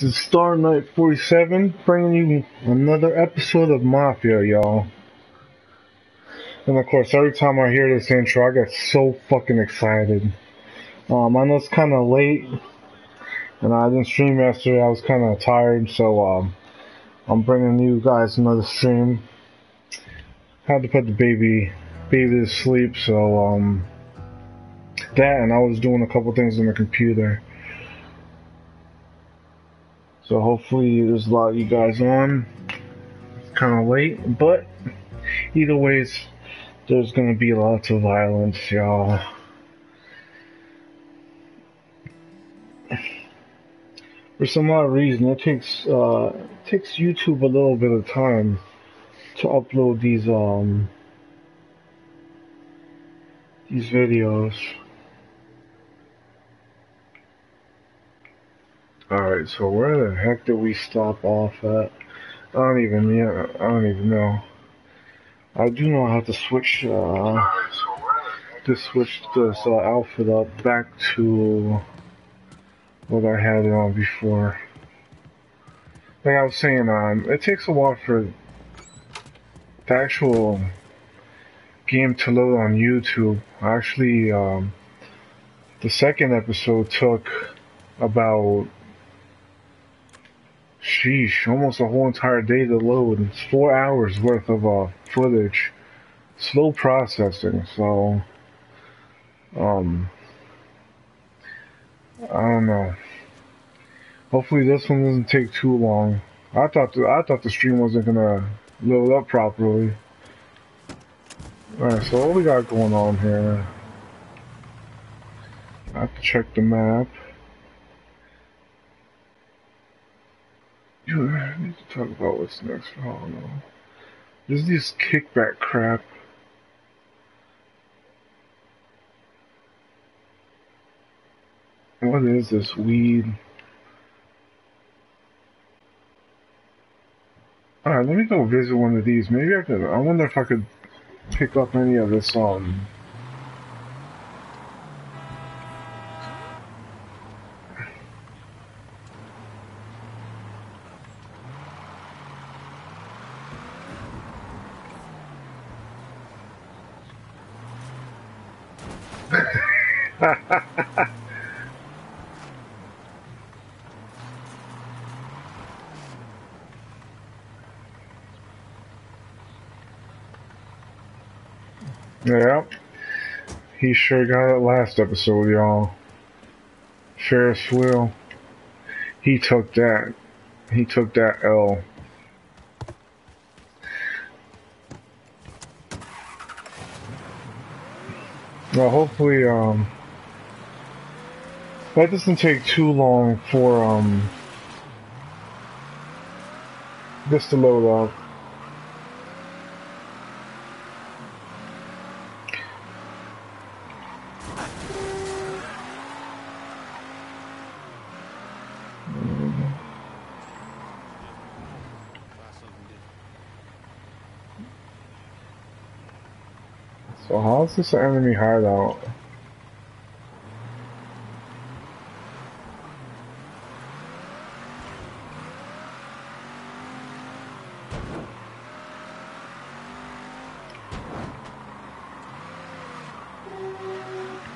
This is StarNite_47 bringing you another episode of Mafia, y'all. And of course, every time I hear this intro, I get so fucking excited. I know it's kind of late, and I didn't stream yesterday. I was kind of tired, so I'm bringing you guys another stream. Had to put the baby to sleep, so that, and I was doing a couple things on the computer. So hopefully there's a lot of you guys on. It's kind of late, but either ways, there's gonna be lots of violence, y'all. For some odd reason, it takes YouTube a little bit of time to upload these videos. Alright, so where the heck did we stop off at? I don't even know. I do know I have to switch this outfit up back to what I had it on before. Like I was saying, it takes a while for the actual game to load on YouTube. Actually, the second episode took about, sheesh, almost a whole entire day to load. It's 4 hours worth of footage. Slow processing, so I don't know. Hopefully this one doesn't take too long. I thought the stream wasn't gonna load up properly. Alright, so what we got going on here? I have to check the map. Dude, I need to talk about what's next. I don't know. There's this kickback crap. What is this weed? Alright, let me go visit one of these. Maybe I could. I wonder if I could pick up any of this. Yeah, he sure got it last episode, y'all. Ferris wheel. He took that. He took that L. Well, hopefully, that doesn't take too long for, this to load up. So how's this an enemy hideout?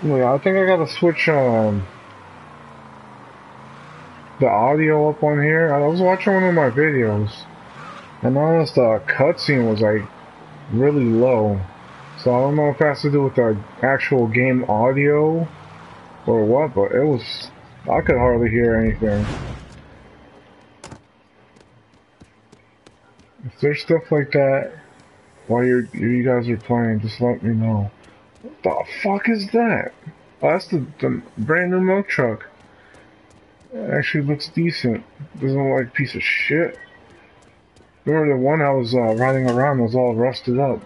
Yeah, I think I gotta switch the audio up on here. I was watching one of my videos and I noticed the cutscene was like really low. So I don't know if it has to do with the actual game audio or what, but it was, I could hardly hear anything. If there's stuff like that while you guys are playing, just let me know. What the fuck is that? Oh, that's the brand new milk truck. It actually looks decent. Doesn't look like a piece of shit. Remember the one I was riding around was all rusted up.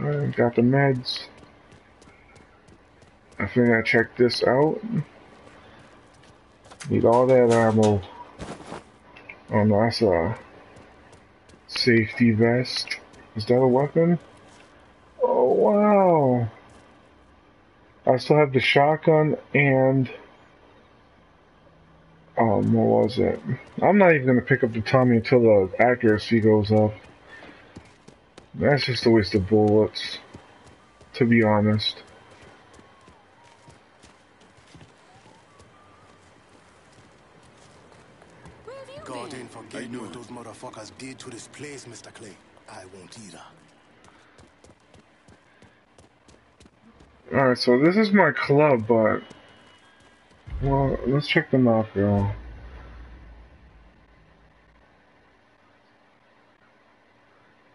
Alright, got the meds. I think I checked this out. Need all that ammo. Oh no, that's a safety vest. Is that a weapon? Oh wow! I still have the shotgun and What was it? I'm not even going to pick up the Tommy until the accuracy goes up. That's just a waste of bullets, to be honest. God ain't forgetting what those motherfuckers did to this place, Mr. Clay. I won't either. Alright, so this is my club, but... Well, let's check them out, girl.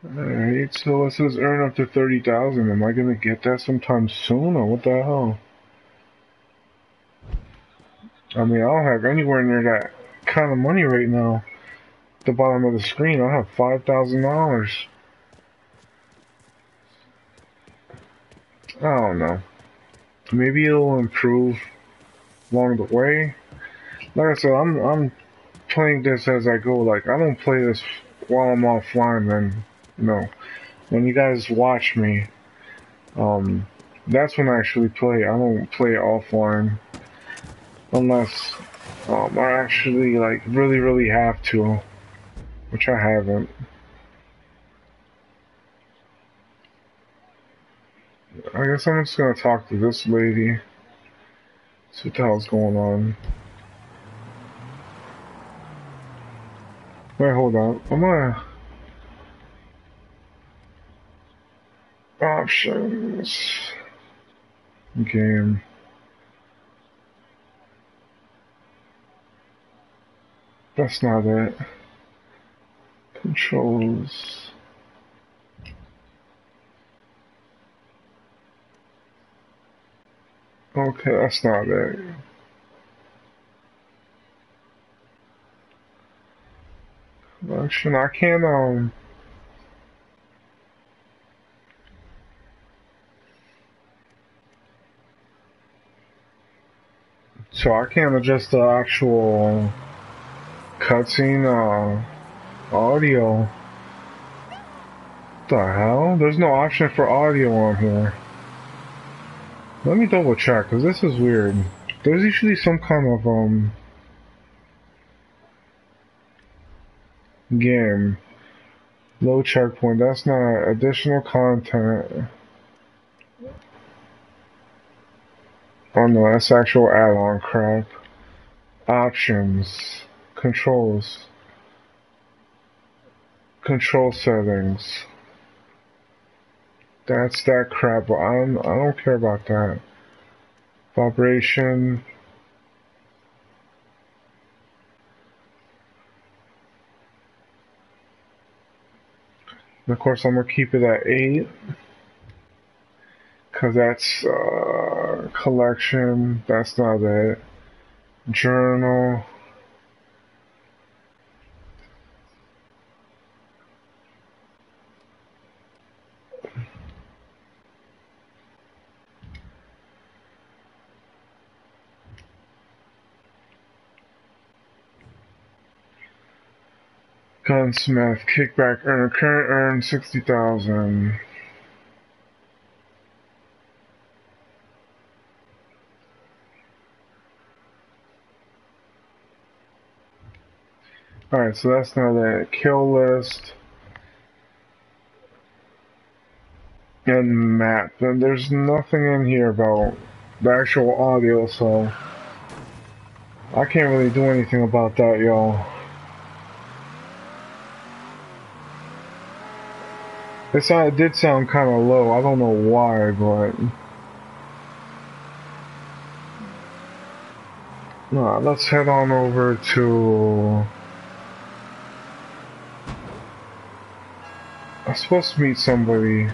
Alright, so it says earn up to 30,000. Am I gonna get that sometime soon, or what the hell? I mean, I don't have anywhere near that kind of money right now. At the bottom of the screen, I have $5,000. I don't know. Maybe it'll improve along the way. Like I said, I'm playing this as I go. Like, I don't play this while I'm offline. Then, you know, when you guys watch me, that's when I actually play. I don't play offline unless I actually like really have to, which I haven't. I guess I'm just gonna talk to this lady. See what the hell's going on. Wait, hold on. I'm gonna... Options. Game. That's not it. Controls. Okay, that's not it. Collection, I can't, so I can't adjust the actual cutscene, audio. What the hell? There's no option for audio on here. Let me double check, because this is weird. There's usually some kind of, game. Low checkpoint, that's not additional content. Oh no, that's actual add-on crap. Options. Controls. Control settings. That's that crap, but I don't care about that. Vibration. And of course I'm gonna keep it at 8. Cause that's collection, that's not it. Journal. Gunsmith, kickback earner, current earn 60,000. Alright, so that's now that kill list. And map. And there's nothing in here about the actual audio, so I can't really do anything about that, y'all. It did sound kind of low. I don't know why, but... Nah, let's head on over to... I'm supposed to meet somebody.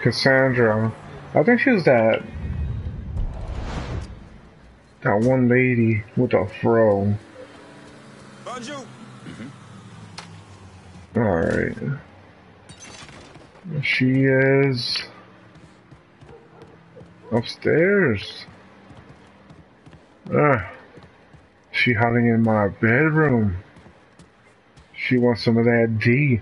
Cassandra. I think she was that... That one lady with a fro. Bonjour. Alright. She is upstairs. She hiding in my bedroom. She wants some of that D.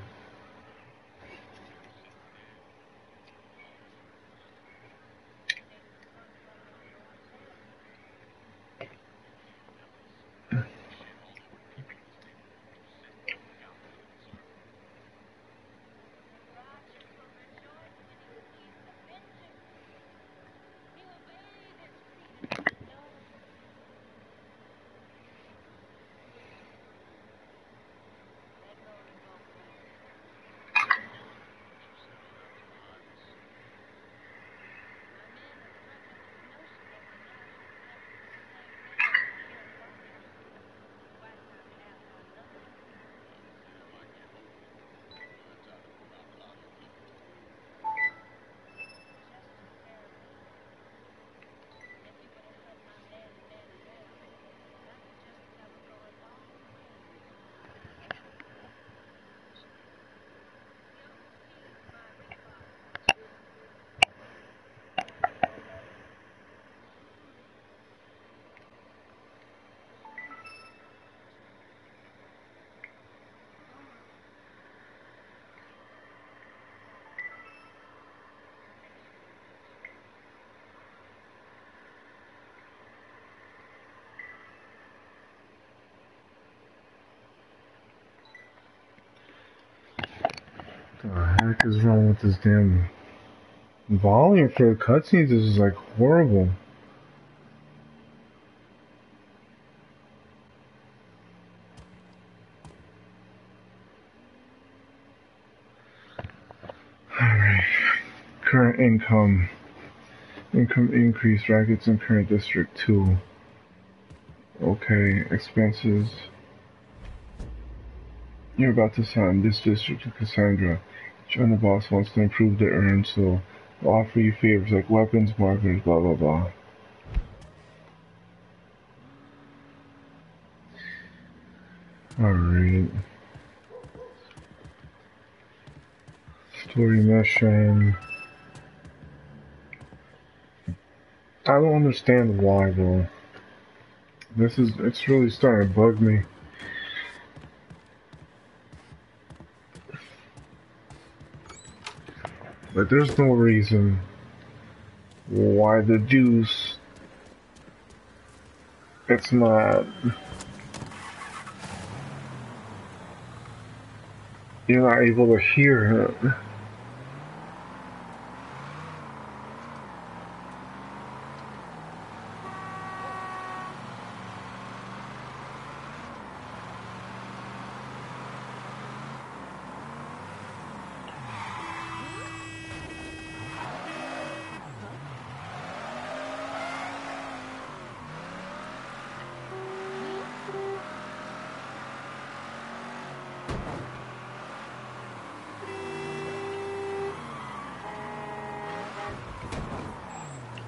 the heck is wrong with this damn volume for the cutscenes? This is like horrible. Alright. Current income. Income increase brackets in current district 2. Okay, expenses. You're about to sign this district to Cassandra. Each one of the boss wants to improve their earn, so they'll offer you favors like weapons, markers, blah blah blah. Alright. Story mission. I don't understand why though. This is, it's really starting to bug me. But there's no reason why the deuce it's not, you're not able to hear it.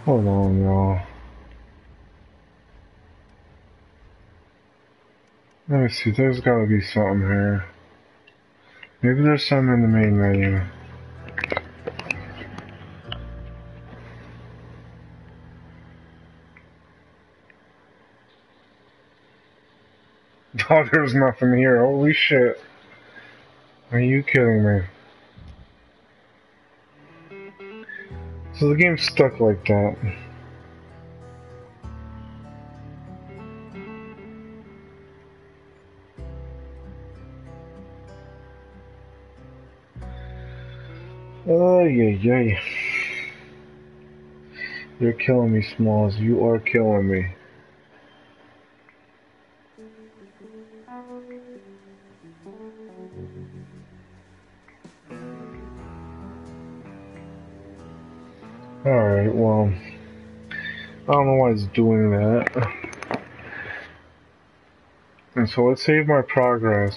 Hold on, y'all. Let me see, there's gotta be something here. Maybe there's something in the main menu. Oh, there's nothing here. Holy shit. Are you kidding me? So the game's stuck like that. Oh yeah, yeah. You're killing me, Smalls. You are killing me. Alright, well, I don't know why it's doing that. And so let's save my progress.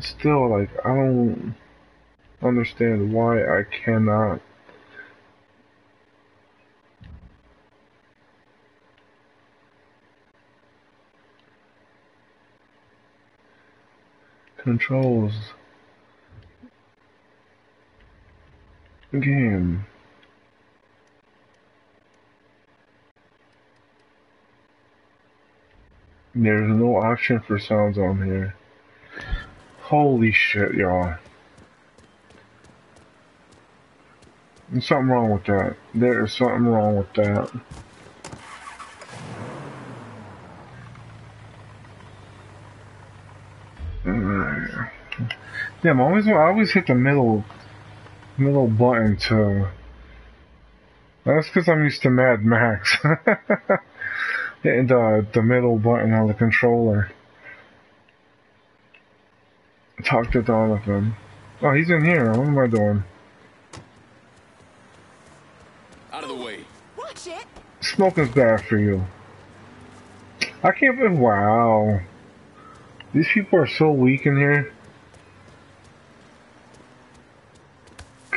Still, like, I don't understand why I cannot. Controls. Game. There's no option for sounds on here. Holy shit, y'all. There's something wrong with that. There is something wrong with that. Alright. Damn, I always hit the middle button to... That's because I'm used to Mad Max. Hitting the middle button on the controller. Talk to Donovan. Oh, he's in here. What am I doing? Out of the way. Watch it. Smoking's bad for you. I can't believe. Wow. These people are so weak in here.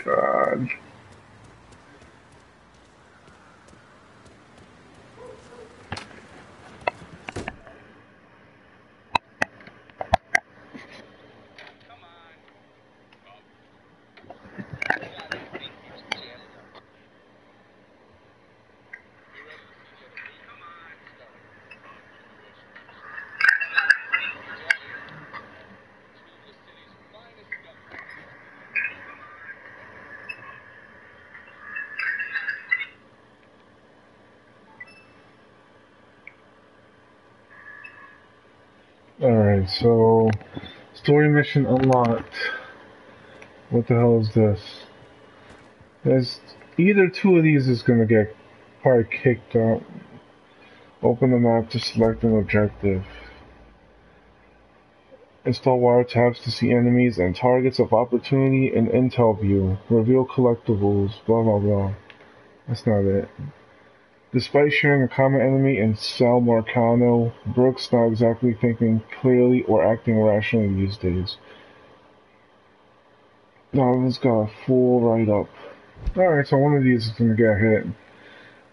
God. So, story mission unlocked. What the hell is this? There's either two of these is gonna get probably kicked out. Open the map to select an objective. Install wiretaps to see enemies and targets of opportunity in intel view. Reveal collectibles, blah blah blah. That's not it. Despite sharing a common enemy in Sal Marcano, Brooks not exactly thinking clearly or acting rationally these days. No, it's got a full write-up. Alright, so one of these is going to get hit.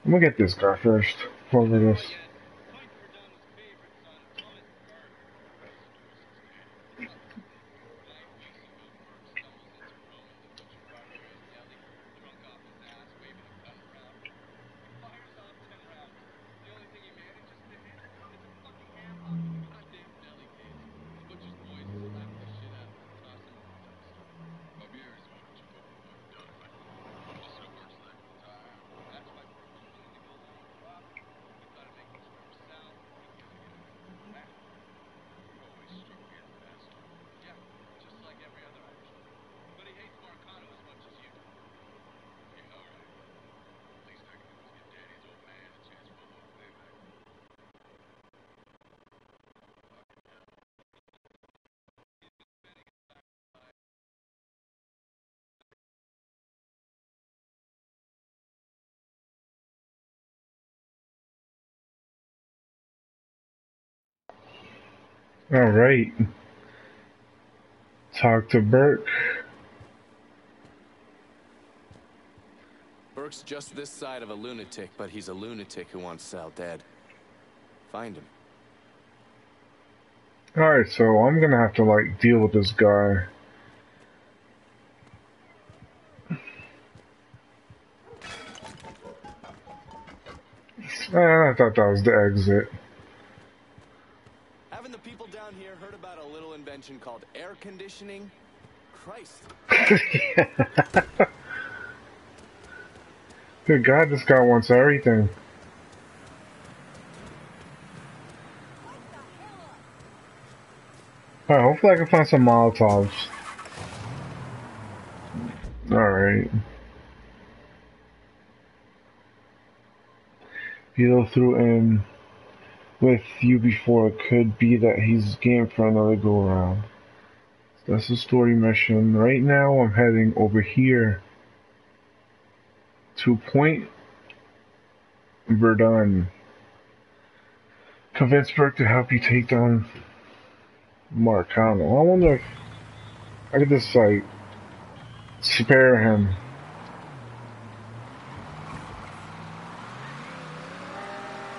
I'm going to get this guy first. Over this. Alright. Talk to Burke. Burke's just this side of a lunatic, but he's a lunatic who wants Sal dead. Find him. Alright, so I'm gonna have to, like, deal with this guy. I thought that was the exit. Called air conditioning. Christ. Good God, this guy wants everything. Alright, hopefully I can find some Molotovs. Alright. Beetle threw in with you before, it could be that he's game for another go around. So that's the story mission. Right now I'm heading over here to Pointe Verdun. Convince Burke to help you take down Marcano. I wonder if I could just like spare him.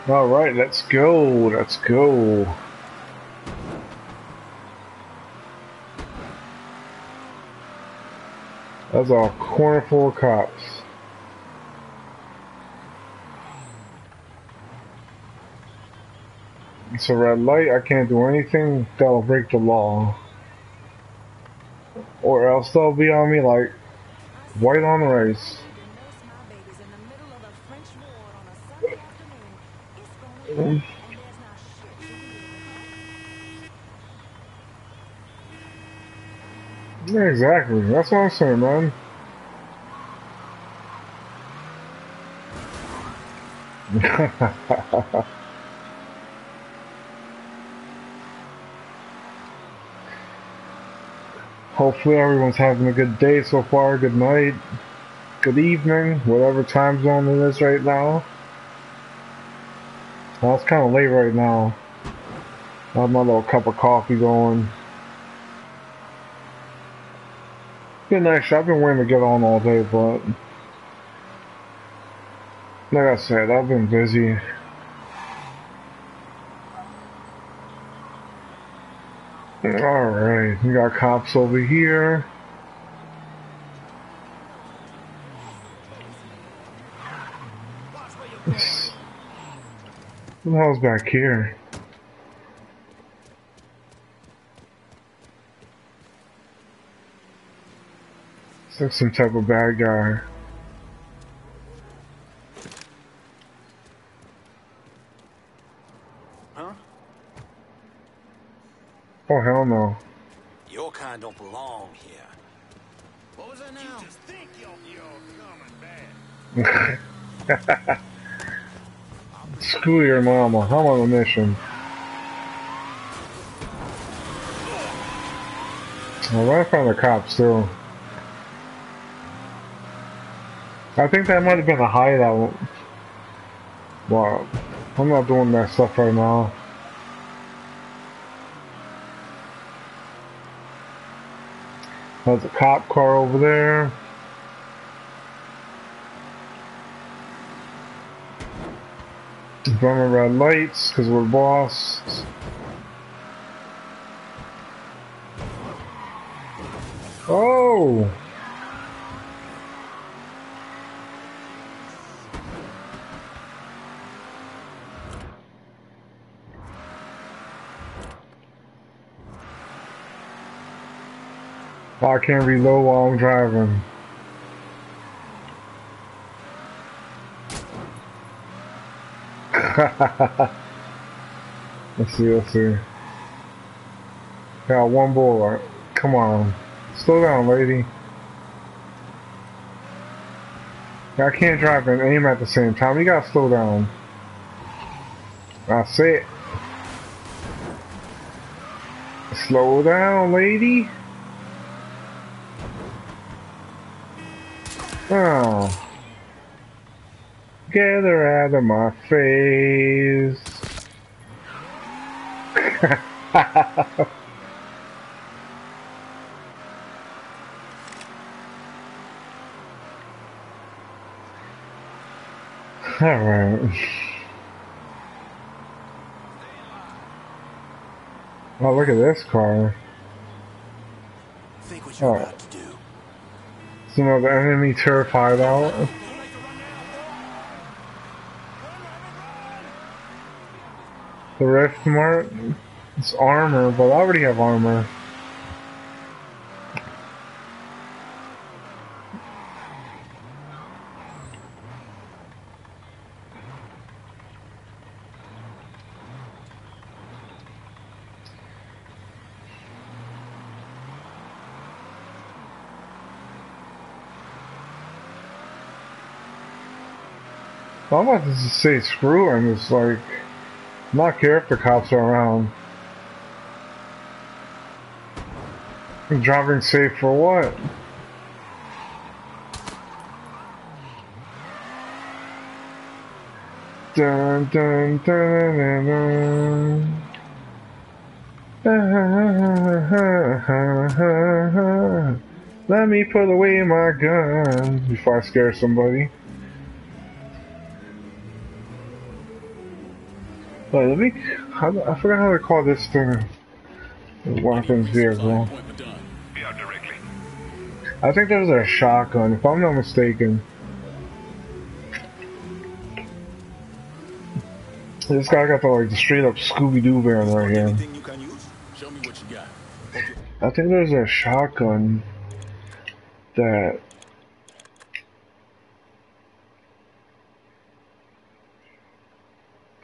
Alright, let's go, let's go. That's a corner full of cops. It's a red light, I can't do anything that'll break the law. Or else they'll be on me like white on rice. Yeah, exactly. That's what I'm saying, man. Hopefully everyone's having a good day so far. Good night, good evening, whatever time zone it is right now. Well, it's kind of late right now. I have my little cup of coffee going. Been actually, I've been waiting to get on all day, but like I said, I've been busy. Alright, we got cops over here. Who the hell's back here? It's like some type of bad guy. Huh? Oh, hell no. Your kind don't belong here. What was that now? You just think you're coming back. Screw your mama. I'm on a mission. Well, right from the cops, too. I think that might have been a hideout. Wow. I'm not doing that stuff right now. There's a cop car over there. Running red lights because we're boss. Oh! I can't reload while I'm driving. Let's see. Got one bullet. Come on. Slow down, lady. I can't drive and aim at the same time. You gotta slow down. That's it. Slow down, lady. Oh. Get her out of my face. Alright. Oh, look at this car. Think what you're about to do. You know, the enemy terrified out. The Rift Mart, it's armor, but I already have armor. I'm about to just say screw and it's like not care if the cops are around. I'm driving safe for what? Dun dun dun dun dun. Let me put away my gun before I scare somebody. Wait, let me. I forgot how to call this thing. Weapons vehicle. I think there's a shotgun, if I'm not mistaken. This guy got the like straight up Scooby-Doo van right here. I think there's a shotgun that.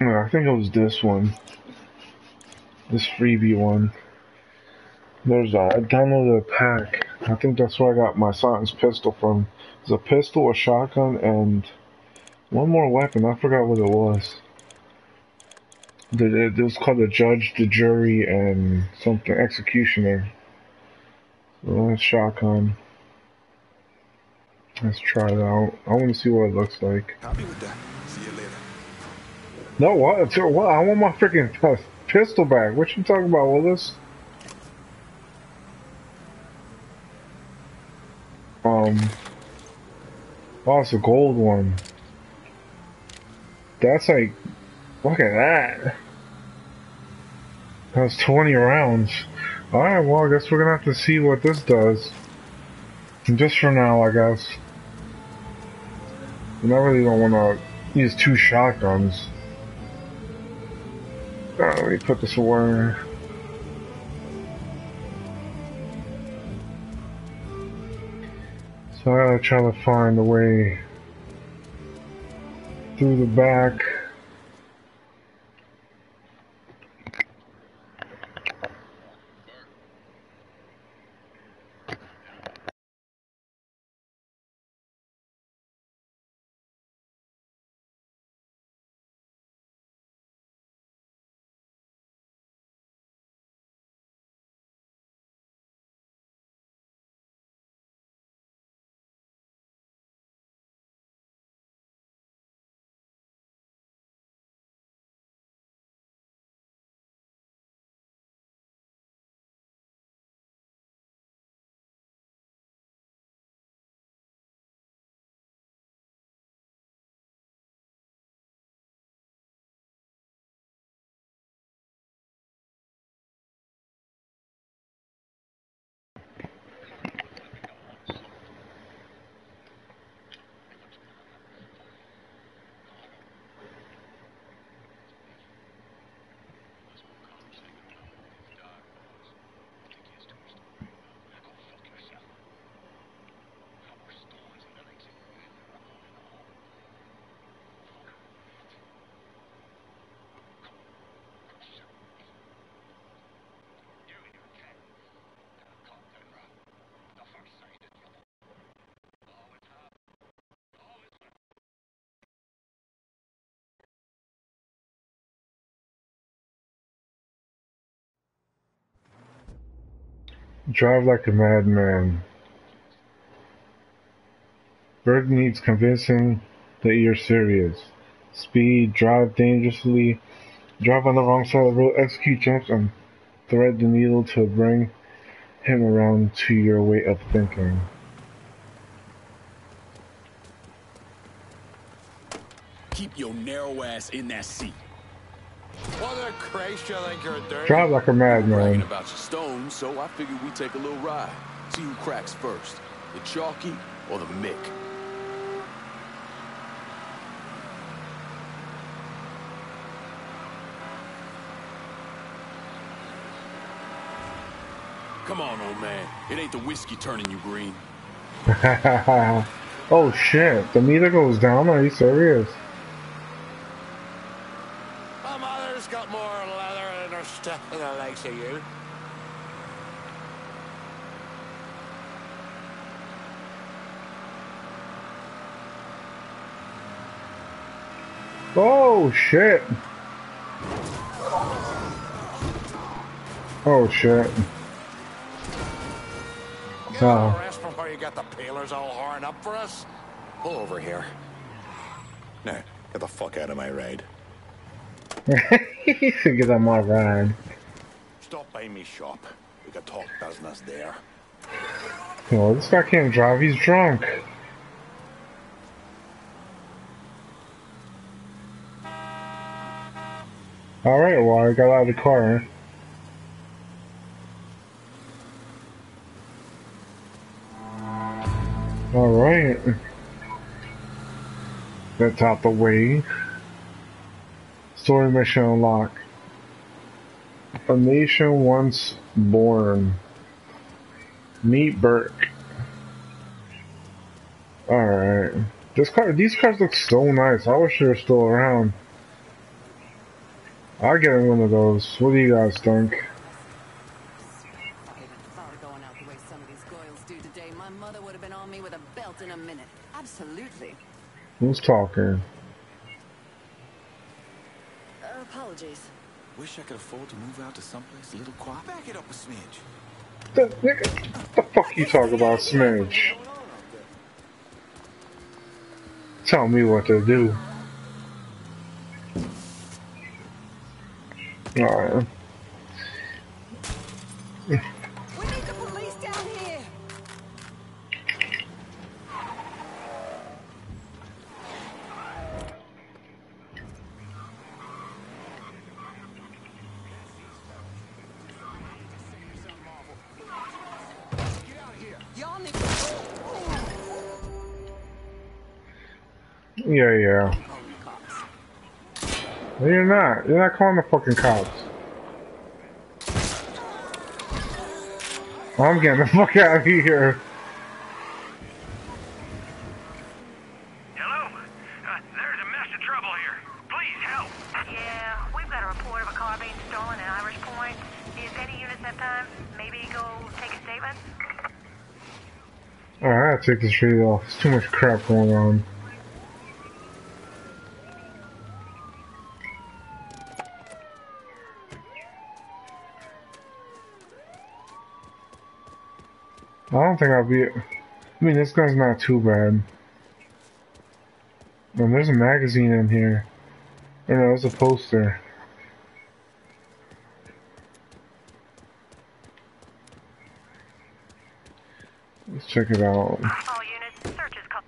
I think it was this one. This freebie one. There's a. I downloaded a pack. I think that's where I got my silenced pistol from. It's a pistol, a shotgun, and one more weapon. I forgot what it was. It was called the Judge, the Jury, and something. Executioner. So that's shotgun. Let's try it out. I want to see what it looks like. Copy with that. See you later. No, what? What? I want my freaking pistol back. What you talking about, Willis? Oh, it's a gold one. That's like, look at that. That was 20 rounds. Alright, well, I guess we're gonna have to see what this does. Just for now, I guess. And I really don't wanna use two shotguns. Alright, let me put this away. So I gotta try to find a way through the back. Drive like a madman. Berg needs convincing that you're serious. Speed, drive dangerously, drive on the wrong side of the road, execute jumps, and thread the needle to bring him around to your way of thinking. Keep your narrow ass in that seat. Mother Christ, I think you're dirty. Drive like a madman. About your stone, so I figured we take a little ride. See who cracks first, the Chalky or the Mick. Come on, old man. It ain't the whiskey turning you green. Oh shit! The meter goes down. Are you serious? My mother's got more leather in her step than the likes of you. Oh shit! Oh shit! Arrest before you got the peelers all horned up for us. Pull over here. No, get the fuck out of my ride. Get on my ride. Stop by me shop. We can talk business there. No, this guy can't drive. He's drunk. All right, well, I got out of the car. Alright. That's out the way. Story mission unlocked. A nation once born. Meet Burke. Alright. This car, these cars look so nice. I wish they were still around. I'll get in one of those. What do you guys think? Who's talking? Apologies. Wish I could afford to move out to someplace a little quiet. Back it up a smidge. The fuck you talk about smidge? Tell me what to do. Alright. We need the police down here. Yeah. No, you're not. You're not calling the fucking cops. I'm getting the fuck out of here. Hello? There's a mess of trouble here. Please help. Yeah, we've got a report of a car being stolen at Irish Point. Is any units that time? Maybe go take a statement? Alright, I'll take this video off. There's too much crap going on. I don't think I'll be... I mean, this gun's not too bad. And there's a magazine in here. Oh no, it's a poster. Let's check it out. All units, search is called.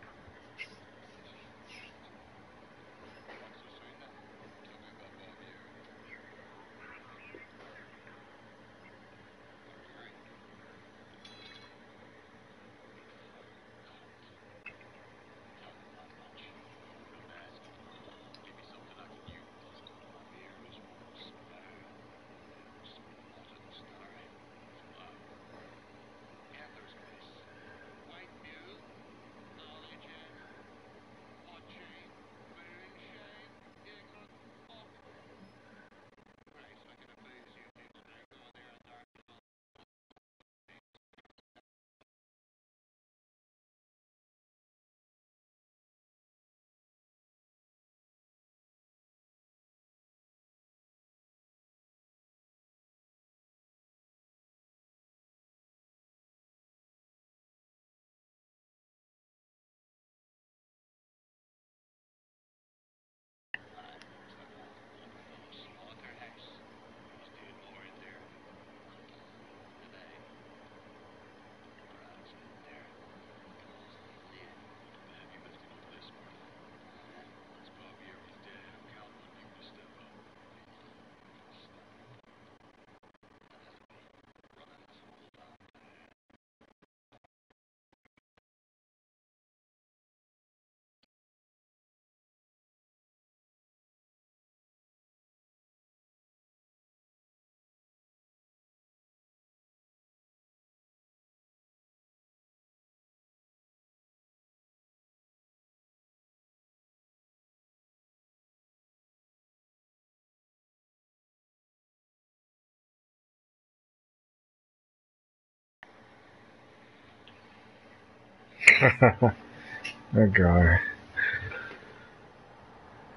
Oh god.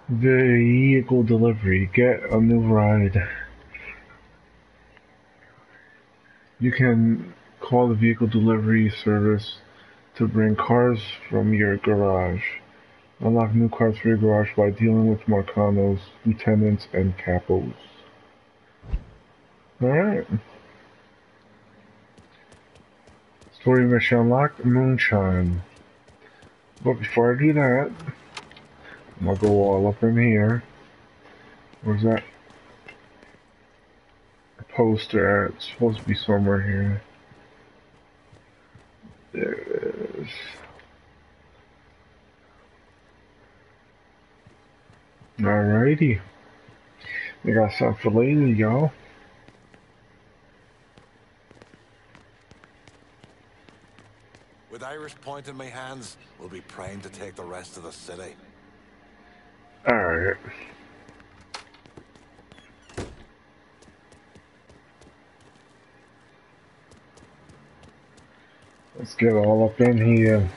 Vehicle delivery. Get a new ride. You can call the vehicle delivery service to bring cars from your garage. Unlock new cars for your garage by dealing with Marcanos, lieutenants, and capos. Alright. Story mission unlocked. Moonshine. But before I do that, I'm gonna go all up in here. Where's that poster at? It's supposed to be somewhere here. There it is. Alrighty. We got something for later, y'all. With Irish Point in my hands, we'll be primed to take the rest of the city. Alright. Let's get all up in here.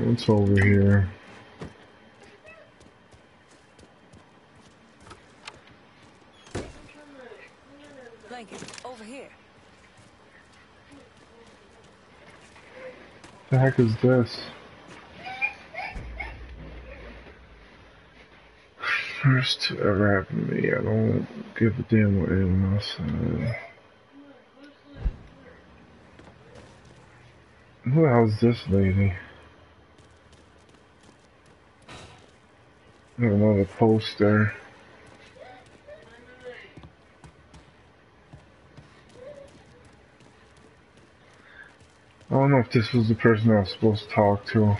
What's over here? Blanket over here. The heck is this? First to wrap me. I don't give a damn what anyone else says. Who the hell's this lady? Another poster. I don't know if this was the person I was supposed to talk to.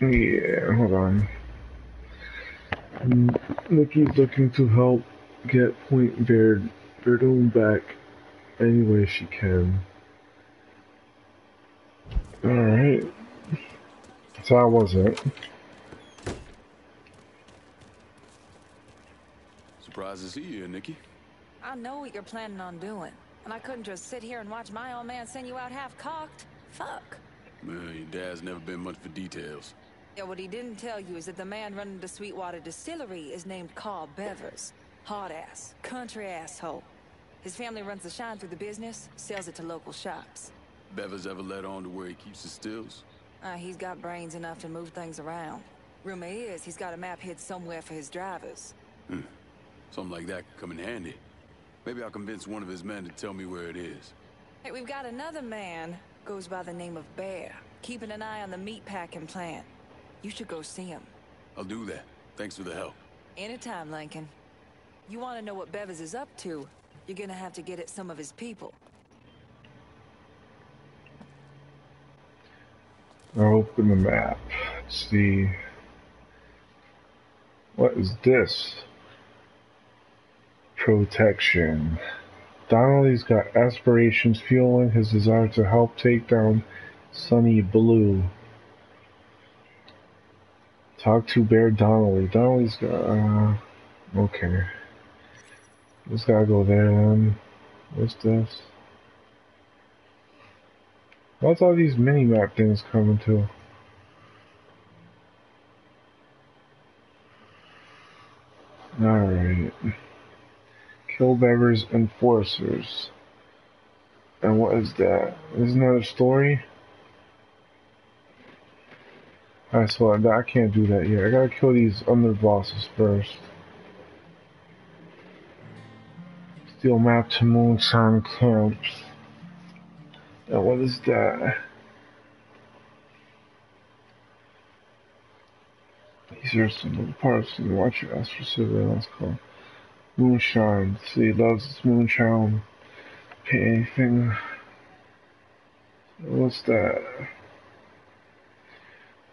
Yeah, hold on. Nikki's looking to help get Pointe Verdun back any way she can. Alright, so how was it? Surprised to see you, Nikki. I know what you're planning on doing, and I couldn't just sit here and watch my old man send you out half-cocked. Fuck. Man, your dad's never been much for details. Yeah, what he didn't tell you is that the man running the Sweetwater Distillery is named Carl Bevers. Hard-ass, country asshole. His family runs the shine through the business, sells it to local shops. Bevers ever let on to where he keeps his stills? He's got brains enough to move things around. Rumor is he's got a map hid somewhere for his drivers. Something like that could come in handy. Maybe I'll convince one of his men to tell me where it is. Hey, we've got another man, goes by the name of Baer, keeping an eye on the meatpacking plant. You should go see him. I'll do that. Thanks for the help. Anytime, Lincoln. You want to know what Bevers is up to, you're gonna have to get at some of his people. I'll open the map. Let's see. What is this? Protection. Donnelly's got aspirations fueling his desire to help take down Sunny Blue. Talk to Baer Donnelly. Donnelly's got... okay. Just gotta go there then. What's this? What's all these mini-map things coming to? Alright. Kill Bevers Enforcers. And what is that? Isn't that a story? I saw that. I can't do that yet. I gotta kill these underbosses first. Steal map to Moonshine Camps. Now what is that? These are some little parts and watch your ask for surveillance call. Moonshine. See, loves this moonshine. Pay anything. What's that?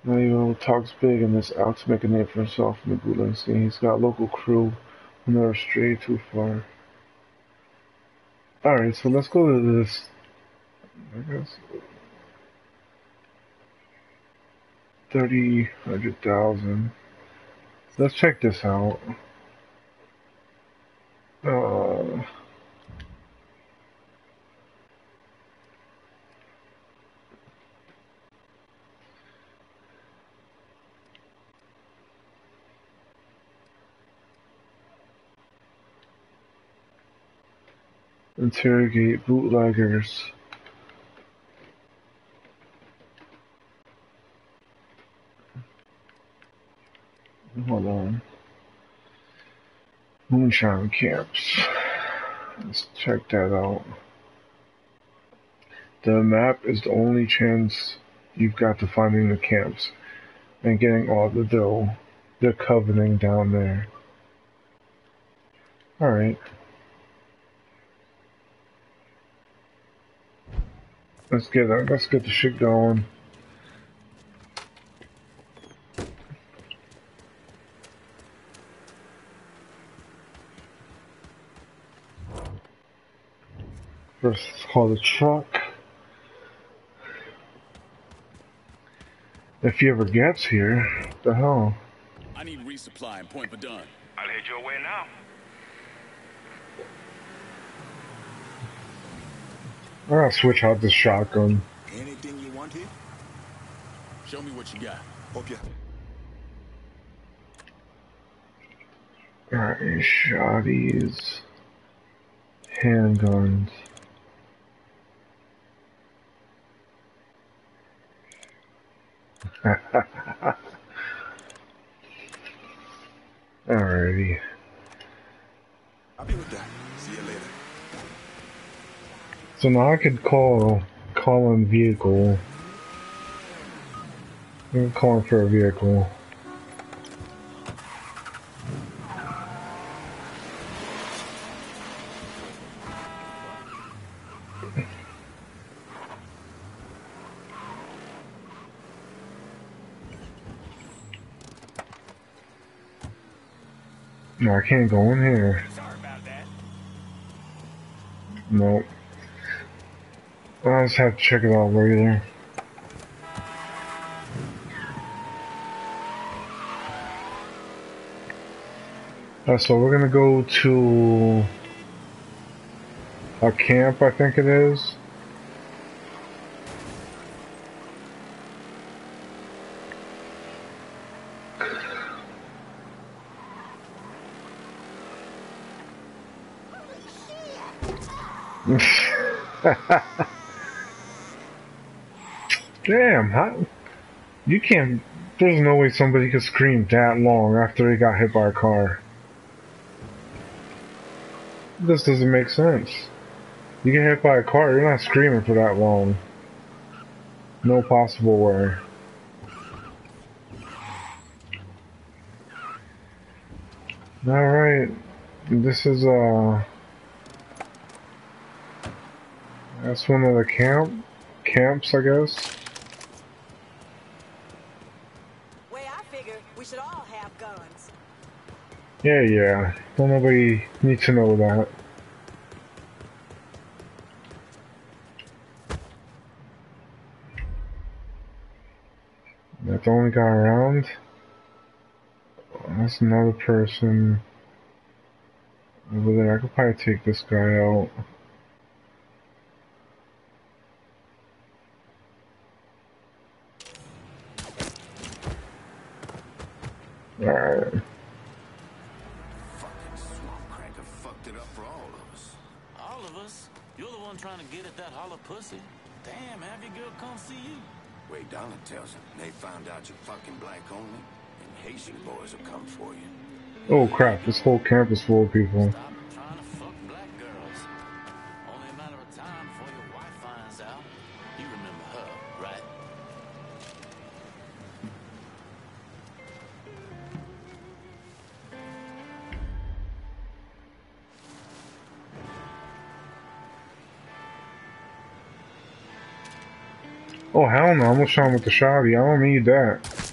Not even who talks big and is out to make a name for himself in the bootleg scene. He's got a local crew who never stray too far. Alright, so let's go to this, I guess, 100,000. Let's check this out. Interrogate bootleggers. Hold on. Moonshine camps. Let's check that out. The map is the only chance you've got to finding the camps and getting all the dough. They're coveting down there. Alright. Let's get the shit going. First, let's call the truck. If he ever gets here, what the hell? I need resupply in Pointe Verdun. I'll head your way now. I'm gonna switch out this shotgun. Anything you want here? Show me what you got. Okay. Alright, shotties. Handguns. Alrighty. I'll be with that. See you later. So now I could call in vehicle. I'm calling for a vehicle. No, I can't go in here. Sorry about that. Nope. I'll just have to check it out later. So we're gonna go to a camp, I think it is. Damn, how, you can't, there's no way somebody could scream that long after they got hit by a car. This doesn't make sense. You get hit by a car, you're not screaming for that long. No possible way. Alright, this is, that's one of the camps, I guess. Yeah, yeah. Don't nobody need to know that. That's the only guy around. That's another person over there. I could probably take this guy out. Alright. Pussy. Damn, every girl come see you. Ray Donald tells him they found out you're fucking black only, and Haitian boys will come for you. Oh crap, this whole camp is full of people. Stop trying to fuck black girls. Only a matter of time before your wife finds out. You remember her, right? Oh, hell no. I'm gonna shot him with the shotty. I don't need that.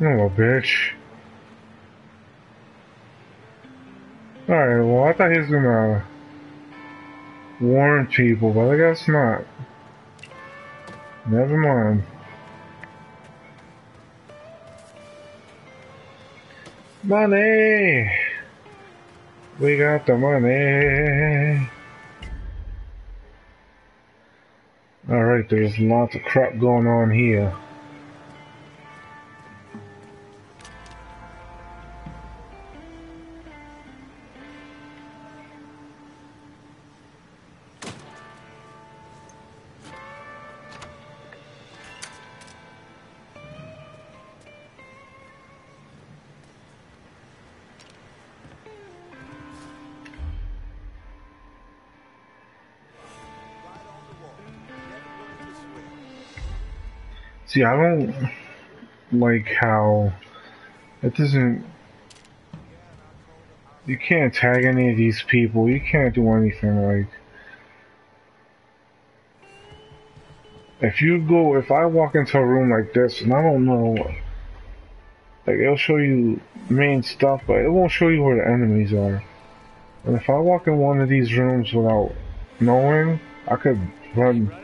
Little bitch. Alright, well, I thought he was gonna warn people, but I guess not. Never mind. Money! We got the money! Alright, there's lots of crap going on here. See, I don't like how it doesn't. You can't tag any of these people. You can't do anything. Like, if I walk into a room like this, and I don't know, like, it'll show you main stuff, but it won't show you where the enemies are. And if I walk in one of these rooms without knowing, I could run.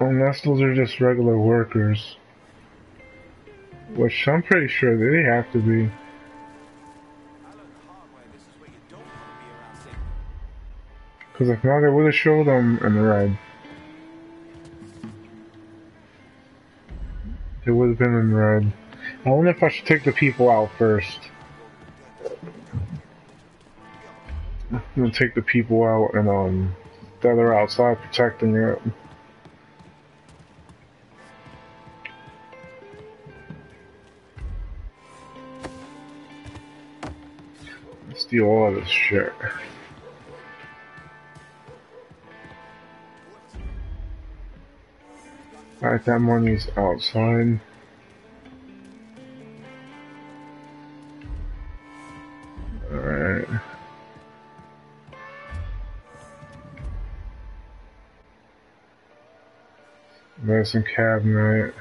Unless those are just regular workers, which I'm pretty sure they have to be. Because if not, I would have showed them in the red. It would have been in red. I wonder if I should take the people out first. I'm gonna take the people out and that are outside protecting it. Steal all of this shit. Alright, that money's outside. Alright. Medicine cabinet.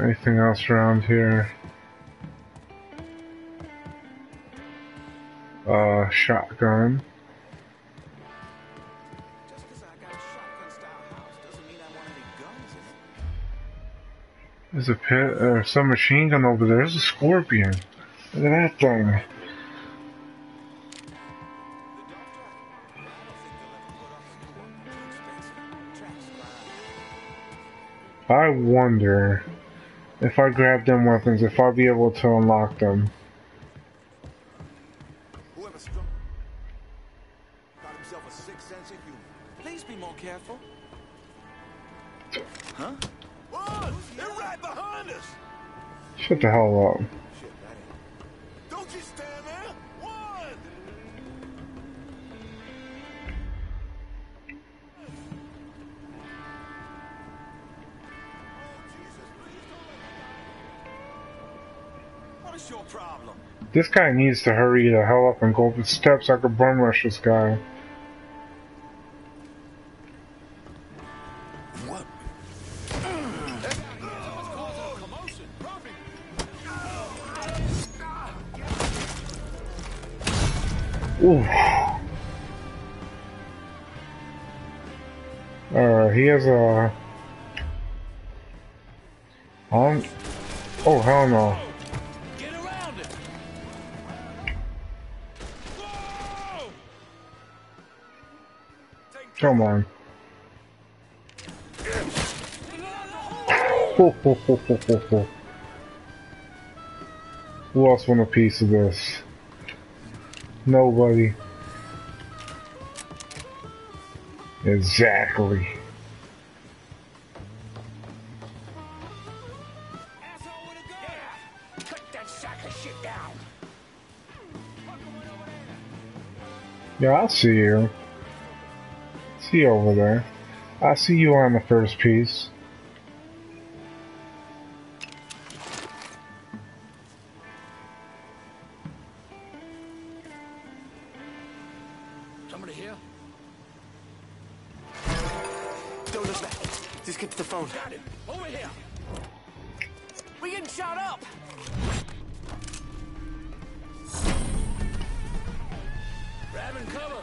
Anything else around here? Shotgun. Just because I got a shotgun style house doesn't mean I want any guns in it. There's a pit or some machine gun over there. There's a scorpion. Look at that thing. I wonder if I grab them weapons, if I'll be able to unlock them. Whoever struck got himself a sixth sense in you. Please be more careful. Huh? Run! They're right behind us! Shut the hell up. Shit, that ain't. Don't you stand there! Run! This guy needs to hurry the hell up and go up the steps. I could bum rush this guy. What? Ooh. He has a. Oh, hell no. Come on. Who else want a piece of this? Nobody. Exactly. Yeah, I see you. See you over there. I see you on the first piece. Somebody here? Don't look back. Just get to the phone. Got it. Over here. We're getting shot up. Grabbing cover.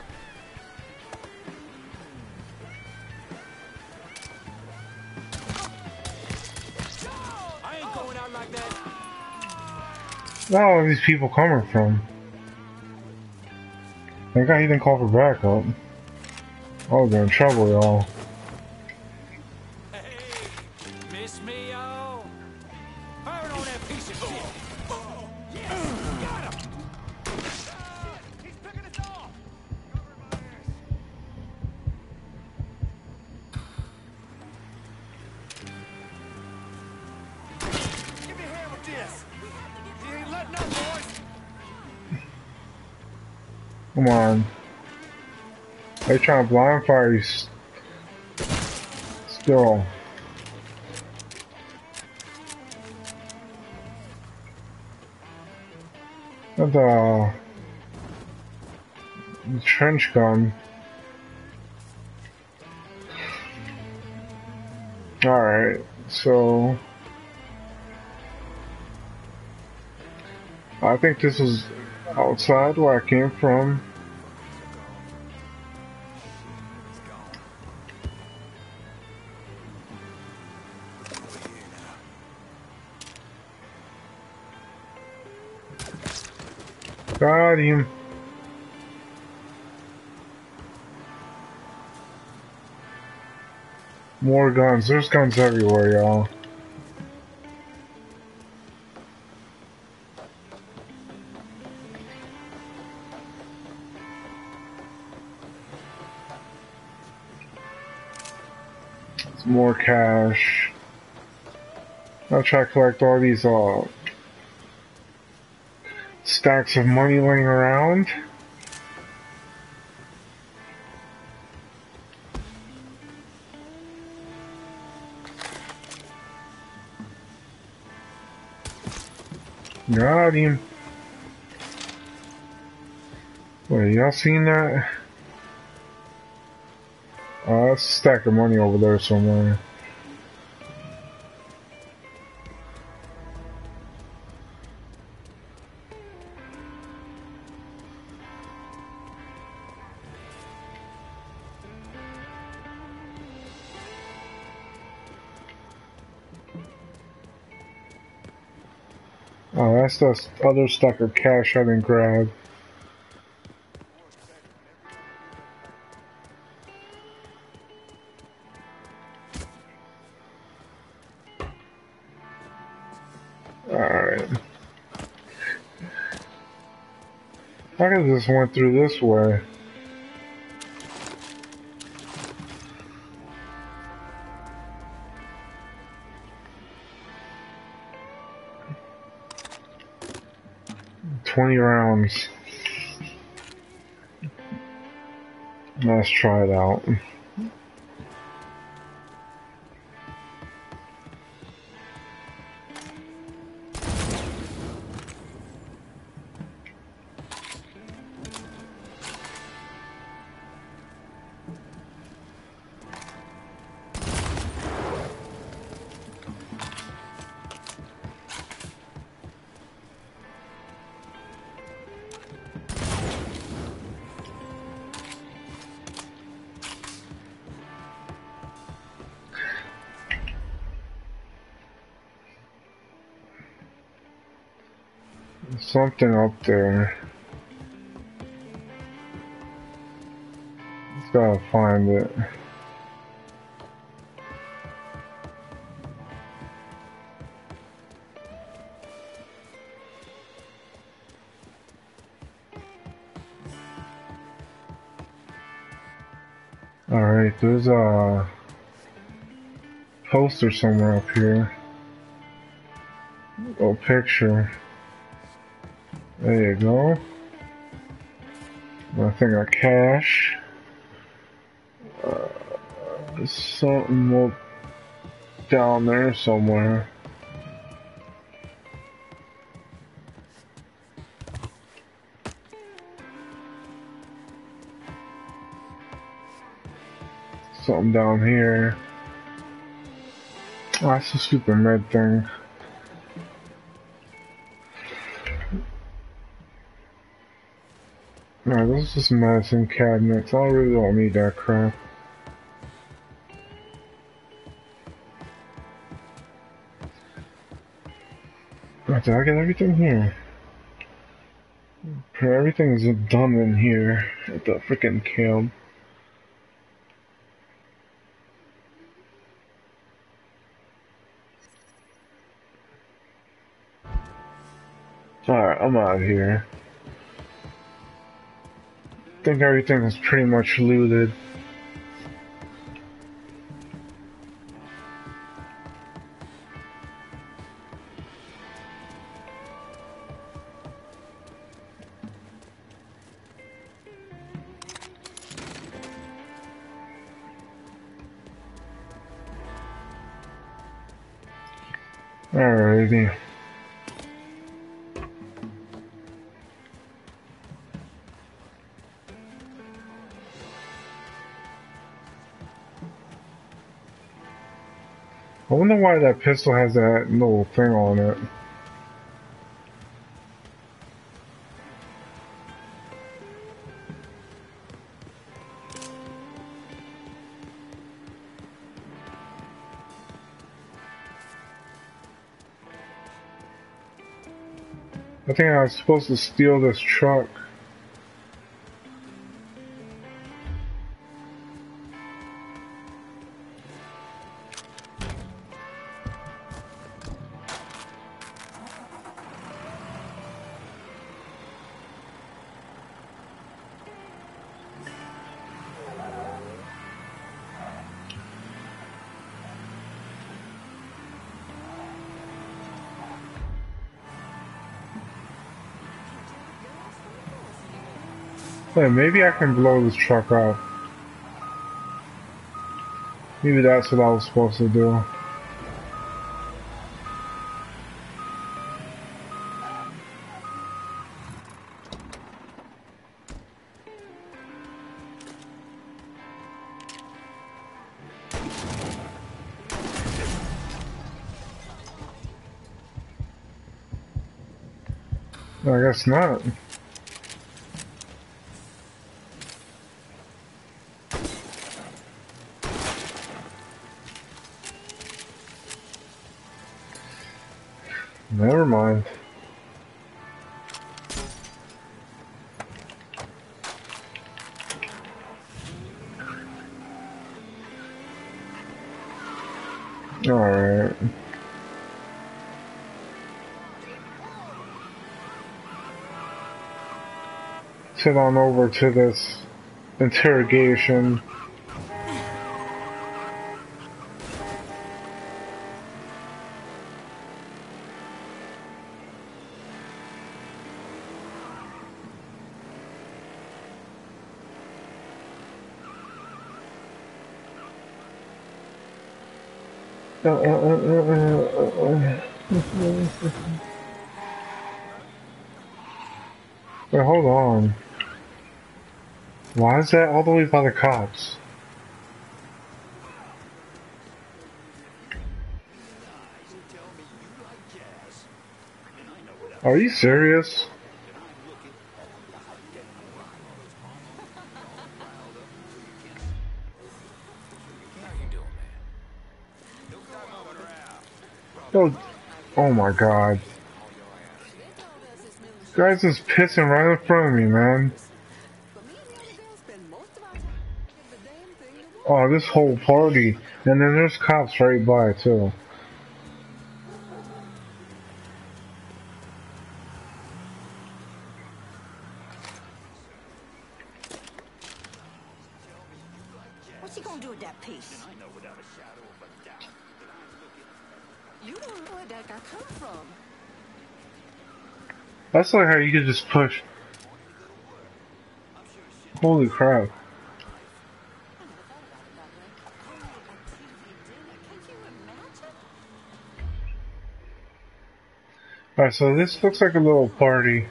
I ain't going out like that. Where are these people coming from? That guy didn't call for backup. Oh, they're in trouble, y'all. Come on. They're trying to blind fire you still. Not the trench gun. Alright, so I think this is outside where I came from. Got him. More guns. There's guns everywhere, y'all. More cash. I'll try to collect all these stacks of money laying around. Got him. Wait, y'all seen that? That's a stack of money over there somewhere. Oh, that's the other stack of cash I didn't grab. I could have just went through this way. $20 rounds. Let's try it out. Something up there. Just gotta find it. Alright, there's a poster somewhere up here. Oh, picture. There you go. Nothing got cash. Something more down there somewhere. Something down here. Oh, that's a stupid med thing. Alright, this is just medicine cabinets. I really don't need that crap. Right, did I get everything here? Everything's done in here at the freaking camp. Alright, I'm out of here. I think everything is pretty much looted. Alrighty. I wonder why that pistol has that little thing on it. I think I was supposed to steal this truck. Wait, maybe I can blow this truck up. Maybe that's what I was supposed to do. I guess not. Never mind. All right. Head on over to this interrogation. Wait, hold on. Why is that all the way by the cops? Are you serious? Oh my god. This guy's just pissing right in front of me, man. Oh, this whole party. And then there's cops right by, too. You don't know where that guy come from. That's like how you could just push. Holy crap. Alright, so this looks like a little party.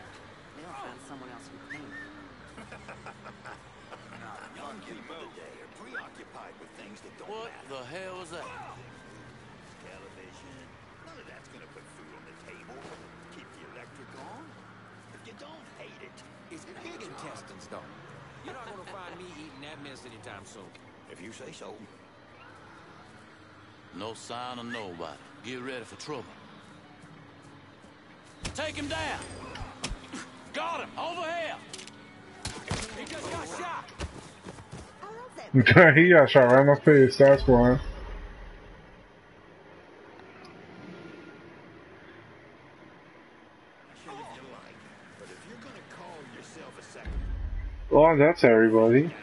He got shot right in my face, that's why. Oh, that's everybody.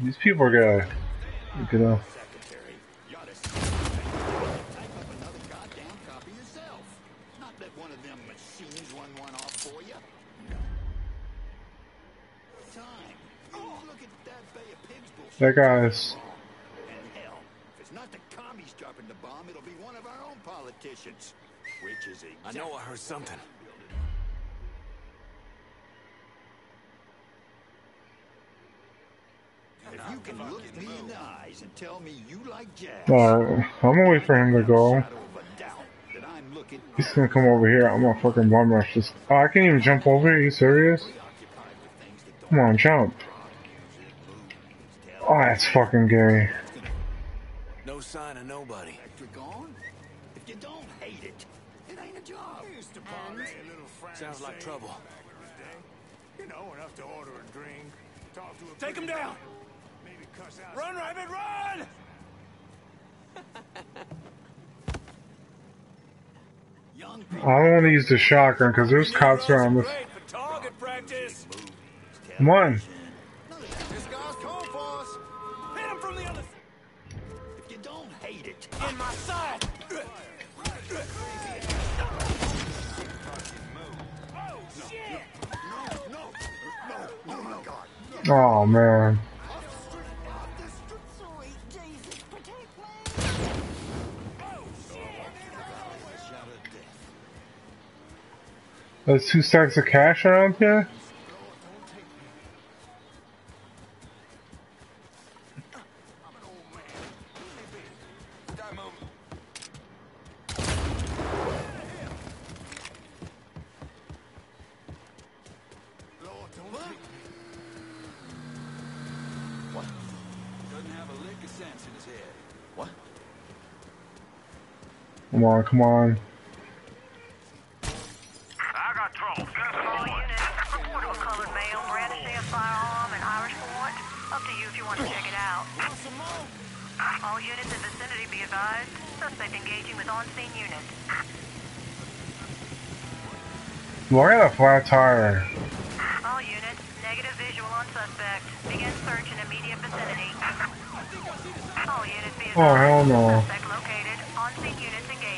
These people are gonna, you know. That guy's. And hell, if it's not the commies dropping the bomb, it'll be one of our own politicians. Which is a. I know I heard something. If you can look me in the eyes and tell me you like jazz. Alright, I'm gonna wait for him to go. He's gonna come over here. I'm gonna fucking bomb rush this. Oh, I can't even jump over here. Are you serious? Come on, jump. Oh, that's fucking gay. No sign of nobody. If you don't hate it, it ain't a job. Sounds like trouble. You know, enough to order a drink. Talk to a. Take him down. Maybe cuss out. Run, Rabbit, run! I don't want to use the shotgun because there's cops around us. Come on. In my side. Oh shit. No. Oh man. There's 2 stacks of cash around here. Come on, come on. I got trouble. All units, report of a colored male, brandishing a firearm and Irish fort. Up to you if you want to check it out. All units in vicinity be advised. Suspect engaging with on-scene units. Well, I got a flat tire. All units, negative visual on suspect. Begin search in immediate vicinity. All units be advised. Oh, hell no. Suspect located. On-scene units engaging.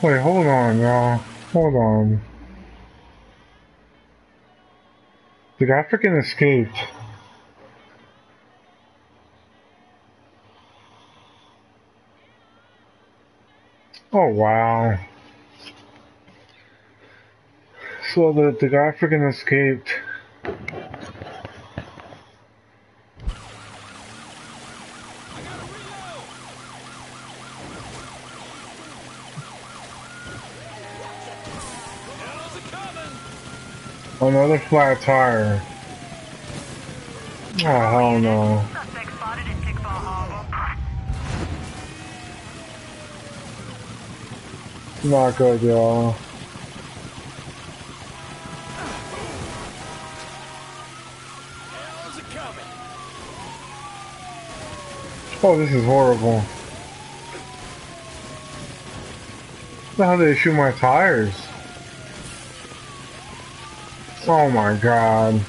Wait, hold on, y'all. Hold on. The guy freaking escaped. Oh, wow. So the guy freaking escaped. Another flat tire. Oh, hell no. Suspect spotted in Tickball Harbor. Not good, y'all. Oh, this is horrible. How did they shoot my tires? Oh my god.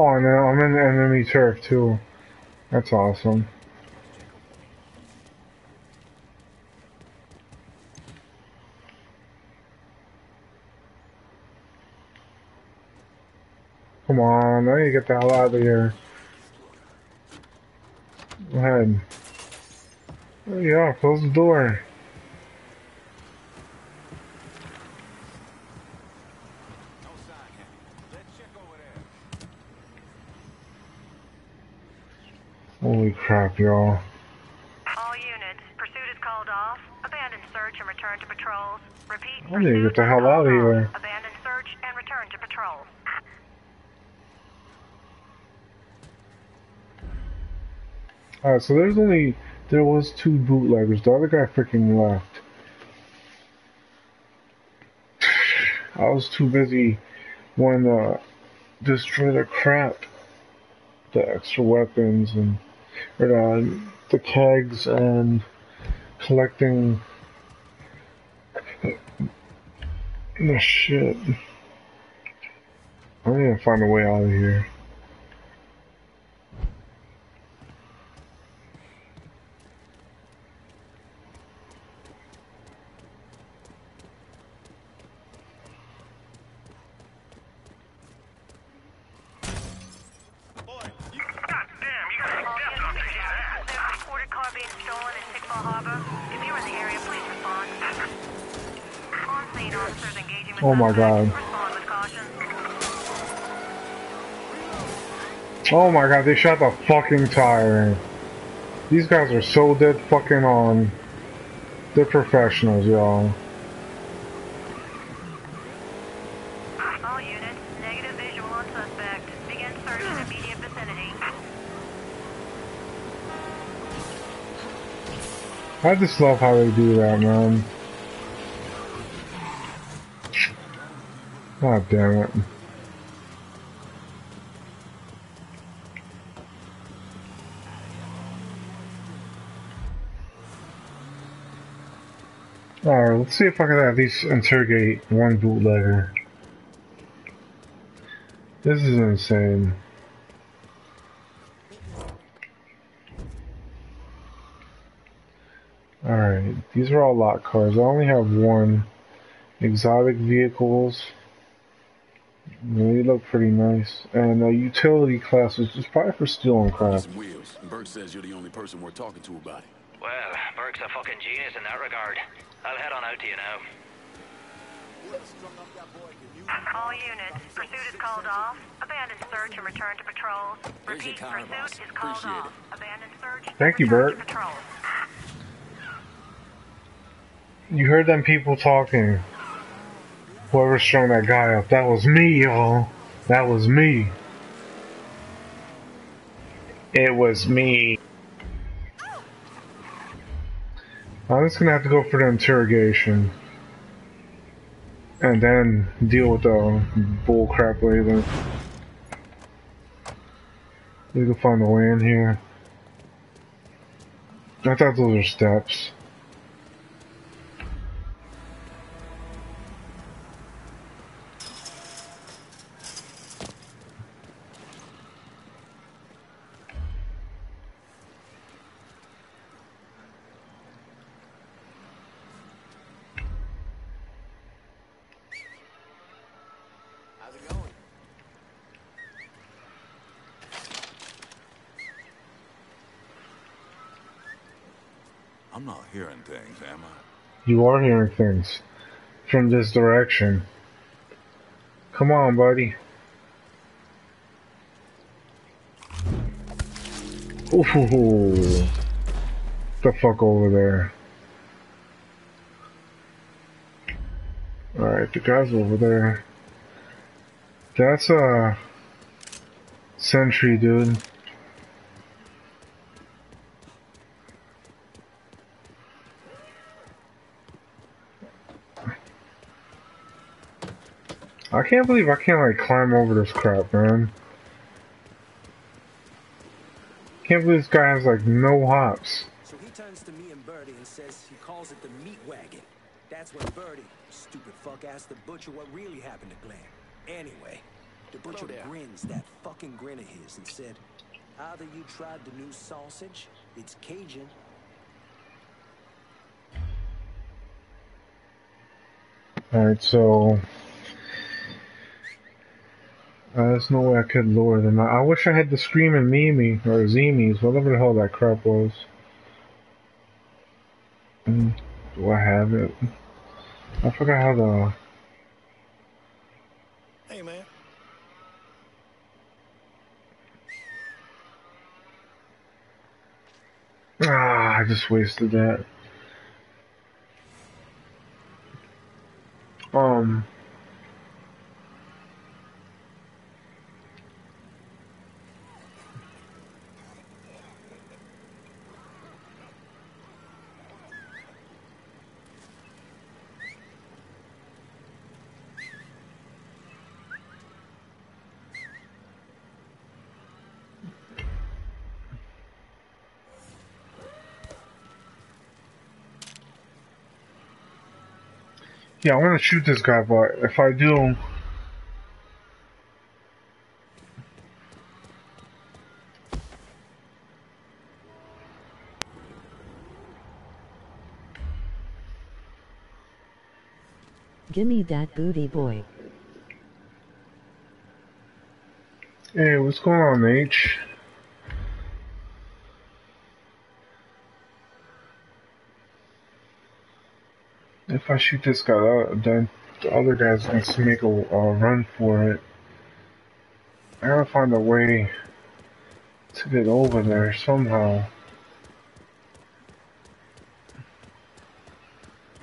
Oh, and I'm in the enemy turf too. That's awesome. Come on, I need to get the hell out of here. Go ahead. Yeah, close the door. Holy crap, y'all. All units, pursuit is called off. Abandon search and return to patrols. Repeat, I need to get the hell out of here. Abandon search and return to patrols. Alright, so there was two bootleggers. The other guy freaking left. I was too busy wanting to destroy the crap. The extra weapons and the kegs and collecting the shit. I need to find a way out of here. Oh my god. Oh my god, they shot the fucking tire. These guys are so dead fucking on. They're professionals, y'all. All units, negative visual on suspect. Begin search in immediate vicinity. I just love how they do that, man. God damn it. Alright, let's see if I can at least interrogate one bootlegger. This is insane. Alright, these are all lot cars. I only have one. Exotic vehicles. They look pretty nice. And utility classes, it's probably for stealing crap. Burke says you're the only person we're talking to about it. Well, Burke's a fucking genius in that regard. I'll head on out to you now. All units, pursuit is called off. Abandon search and return to patrol. Repeat, pursuit is called off. Abandon search. Thank you, Burke. You heard them people talking. Whoever strung that guy up, that was me, y'all. That was me. It was me. I'm just gonna have to go for the interrogation. And then deal with the bullcrap later. We can find a way in here. I thought those were steps. I'm not hearing things, am I? You are hearing things from this direction. Come on, buddy. Ooh, the fuck over there. Alright, the guy's over there. That's a sentry, dude. I can't believe I can't, like, climb over this crap, man. Can't believe this guy has, like, no hops. So he turns to me and Birdie and says he calls it the meat wagon. That's when Birdie, stupid fuck, asked the butcher what really happened to Glenn. Anyway, the butcher grins that fucking grin of his and said, either you tried the new sausage, it's Cajun. Alright, so... there's no way I could lower them. I wish I had the Screamin' Mimi, or Zimis, whatever the hell that crap was. Do I have it? I forgot how to... Hey, man. Ah, I just wasted that. Yeah, I want to shoot this guy, but if I do, gimme that booty, boy. Hey, what's going on, H? If I shoot this guy, then the other guy's going to make a run for it. I gotta find a way to get over there somehow.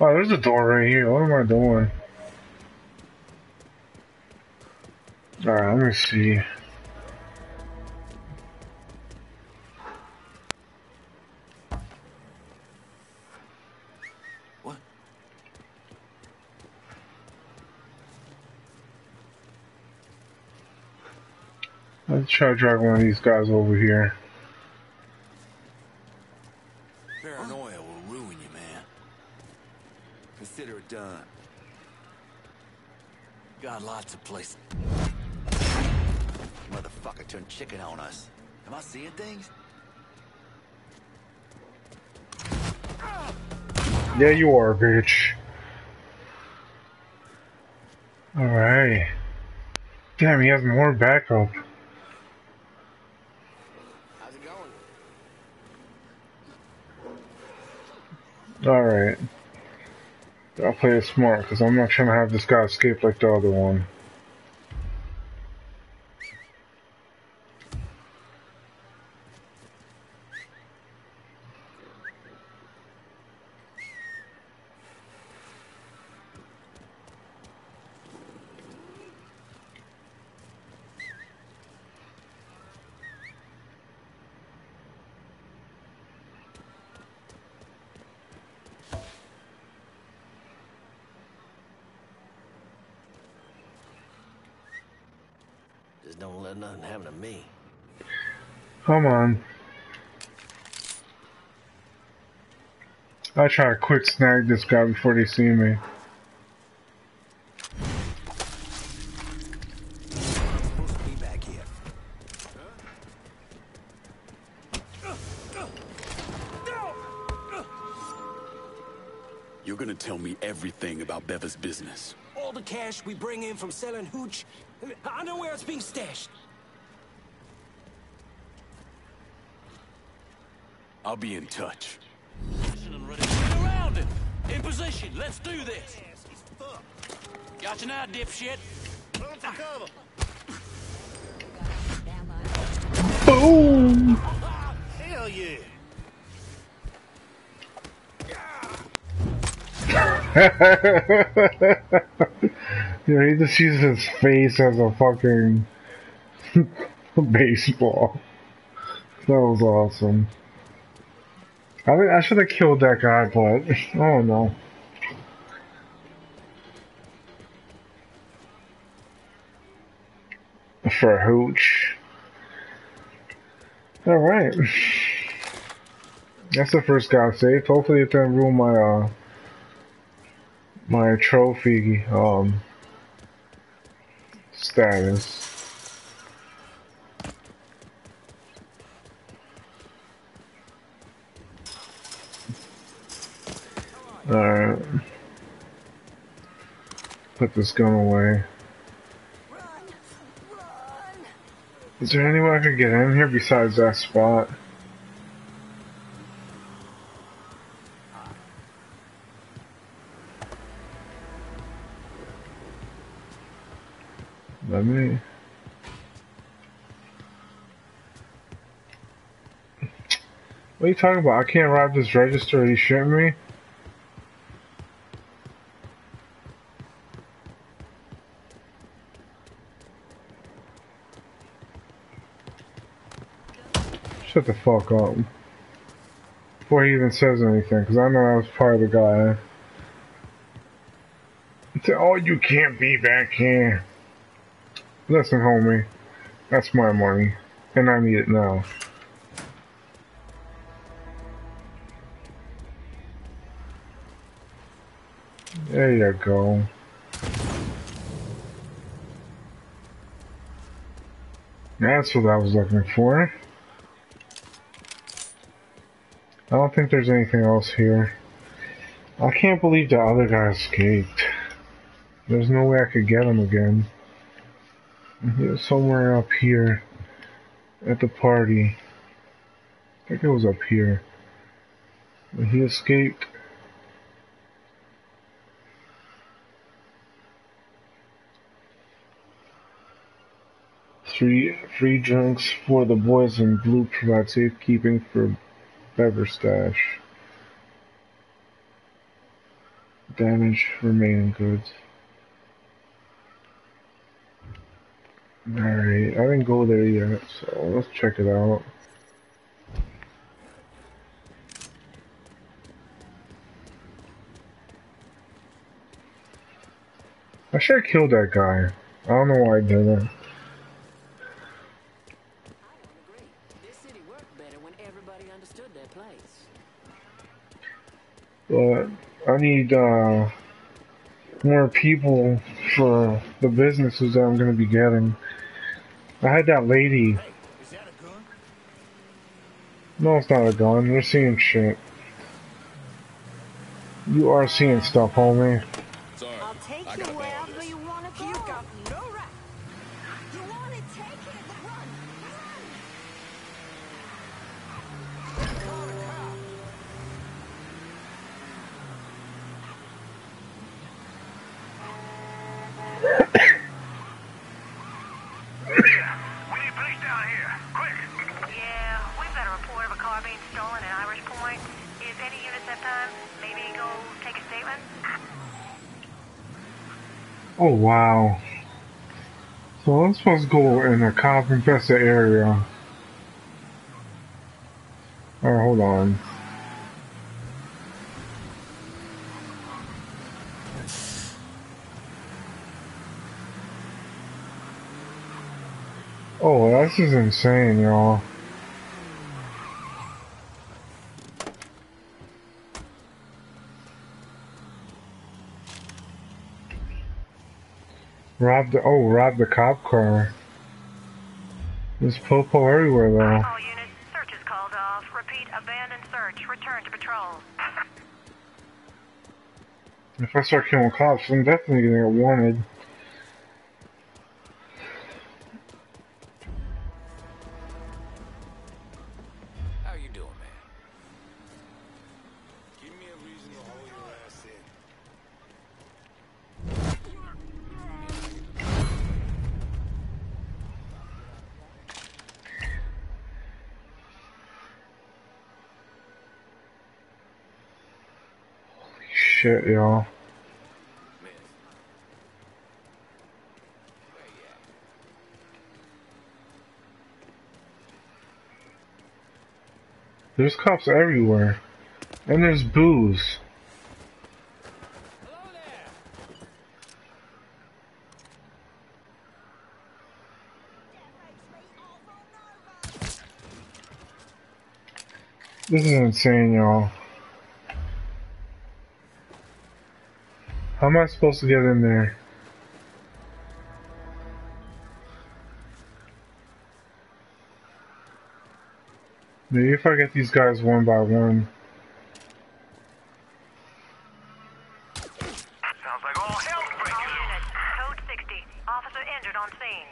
Oh, there's a door right here. What am I doing? Alright, let me see. Let's try to drag one of these guys over here. Paranoia will ruin you, man. Consider it done. Got lots of places. Motherfucker turned chicken on us. Am I seeing things? Yeah, you are, bitch. Alright. Damn, he has more backup. Alright. I'll play it smart, because I'm not trying to have this guy escape like the other one. Don't let nothing happen to me. Come on. I'll try to quick snag this guy before they see me. You're gonna tell me everything about Bevers' business. All the cash we bring in from selling hooch, I know where it's being stashed. I'll be in touch. Around it. In position. Let's do this. Got you now, dipshit. Boom! Hell yeah! Yeah, he just uses his face as a fucking baseball. That was awesome. I mean, I should have killed that guy, but I don't know. For hooch. Alright. That's the first guy saved. Hopefully it didn't ruin my my trophy status. Alright. Put this gun away. Is there any way I could get in here besides that spot? Let me... What are you talking about? I can't rob this register. Are you shitting me? Shut the fuck up. Before he even says anything, because I know I was part of the guy. It's, oh, you can't be back here. Listen, homie. That's my money. And I need it now. There you go. That's what I was looking for. I don't think there's anything else here. I can't believe the other guy escaped. There's no way I could get him again. He was somewhere up here at the party. I think it was up here. But he escaped. Three drinks for the boys in blue provides safekeeping for Beverstash. Stash. Damage remaining goods. Alright, I didn't go there yet, so let's check it out. I should have killed that guy. I don't know why I didn't. But I need more people for the businesses that I'm going to be getting. I had that lady. Hey, is that a gun? No, it's not a gun. You're seeing shit. You are seeing stuff, homie. Sorry. I'll take you wherever you want to go. You got no right. You want to take it? Run. Oh wow. So I'm supposed to go in a cop infested area. Alright, hold on. Oh, this is insane, y'all. Rob the cop car. There's popo everywhere though. All units, search is called off. Repeat, abandoned search. Return to patrol. If I start killing cops, I'm definitely gonna get wanted. How you doing, man? Give me a reason to hold your ass in. Shit, y'all. There's cops everywhere. And there's booze. Hello there. This is insane, y'all. How am I supposed to get in there? Maybe if I get these guys one by one. Sounds like all hell breaking loose. All units, code 60. Officer injured on scene.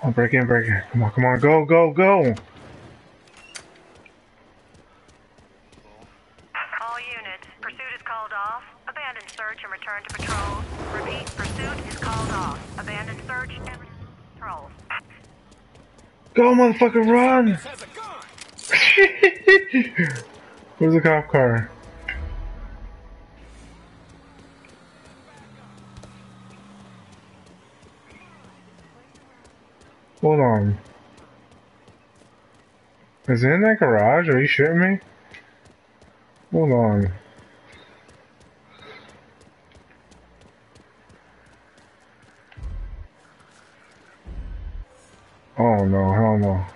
Oh, break in, break in. Come on, come on, go, go, go! All units, pursuit is called off. Abandon search and return to patrol. Repeat, pursuit is called off. Abandon search and return to patrol. Go, motherfucker, run! Where's the cop car? Hold on. Is it in that garage? Are you shitting me? Hold on. Oh no, hell no.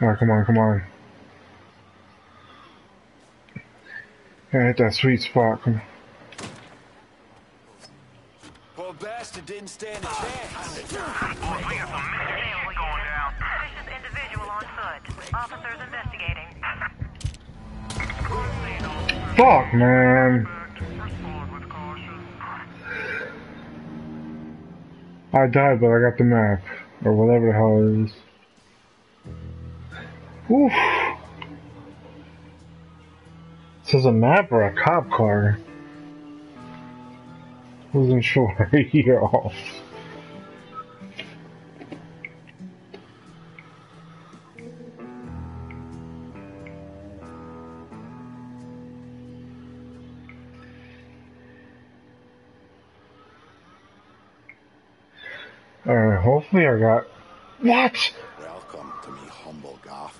Oh, come on, come on. Yeah, hit that sweet spot, come on. Poor bastard didn't stand a chance. Suspicious individual on foot. Officers investigating. Fuck, man. I died, but I got the map. Or whatever the hell it is. Oof. This is a map or a cop car? Wasn't sure. You're off. Alright, hopefully I got... What? Welcome to me, humble goth.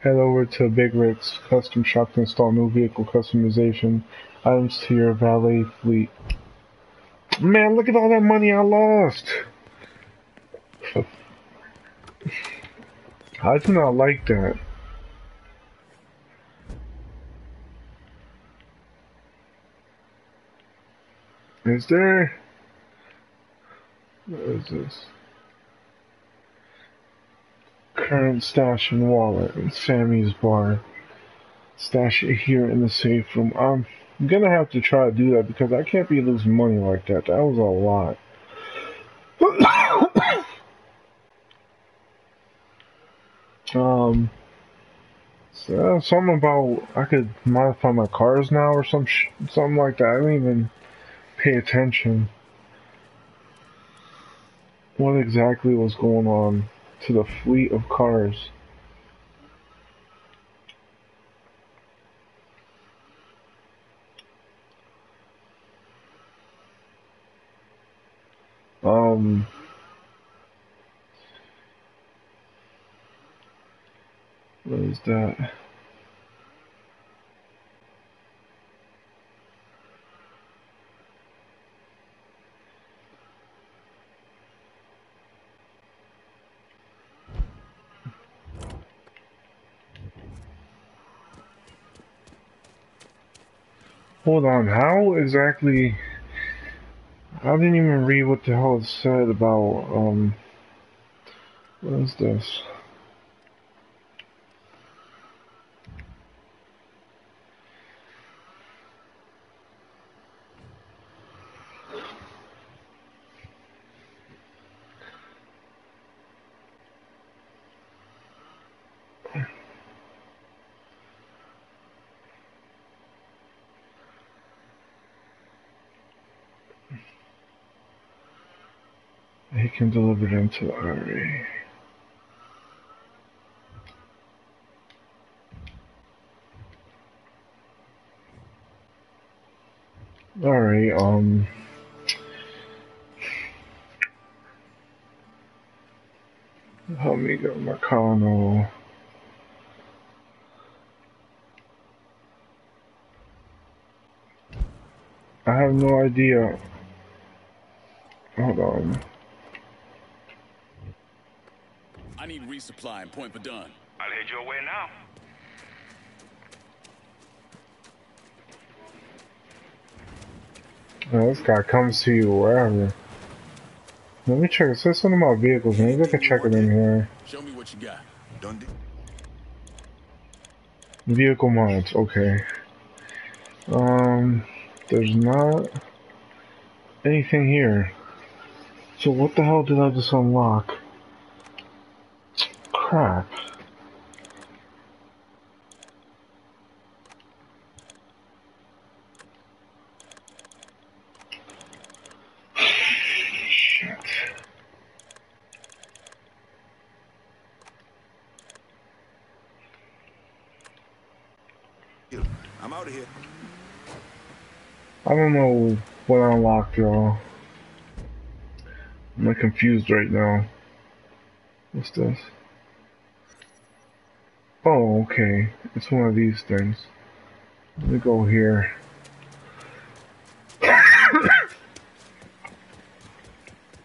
Head over to Big Rick's Custom Shop to install new vehicle customization items to your valet fleet. Man, look at all that money I lost! I do not like that. Is there... What is this? Current stash and wallet in Sammy's bar. Stash it here in the safe room. I'm gonna have to try to do that because I can't be losing money like that. That was a lot. So something about I could modify my cars now or something like that. I don't even pay attention. What exactly was going on? To the fleet of cars. What is that? Hold on, how exactly... I didn't even read what the hell it said about, what is this? He can deliver them to Ari. Alright, help me get Marcano. I have no idea. Hold on. I need resupply in Pointe Verdun. I'll head your way now. Oh, this guy comes to you wherever. Let me check. It says something about vehicles. Maybe I can check it in here. Show me what you got. Vehicle mods. Okay. There's not anything here. So what the hell did I just unlock? Crap. Shit. I'm out of here. I don't know what I unlocked, y'all. I'm confused right now. What's this? Oh, okay. It's one of these things. Let me go here.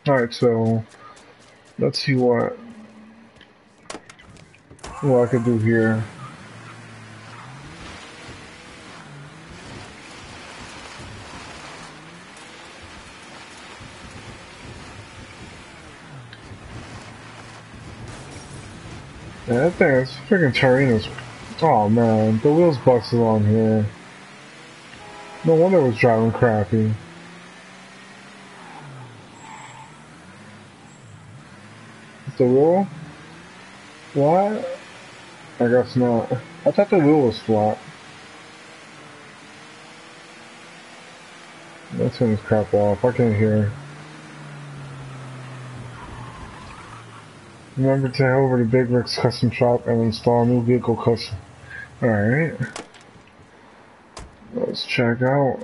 Alright, so let's see what I can do here. Yeah, that thing is freaking terrain. Oh man, the wheels busted on here. No wonder it was driving crappy. Is the wheel? What? I guess not. I thought the wheel was flat. Let's turn this crap off. I can't hear. Remember to head over to Big Rick's Custom Shop and install a new vehicle custom. Alright. Let's check out.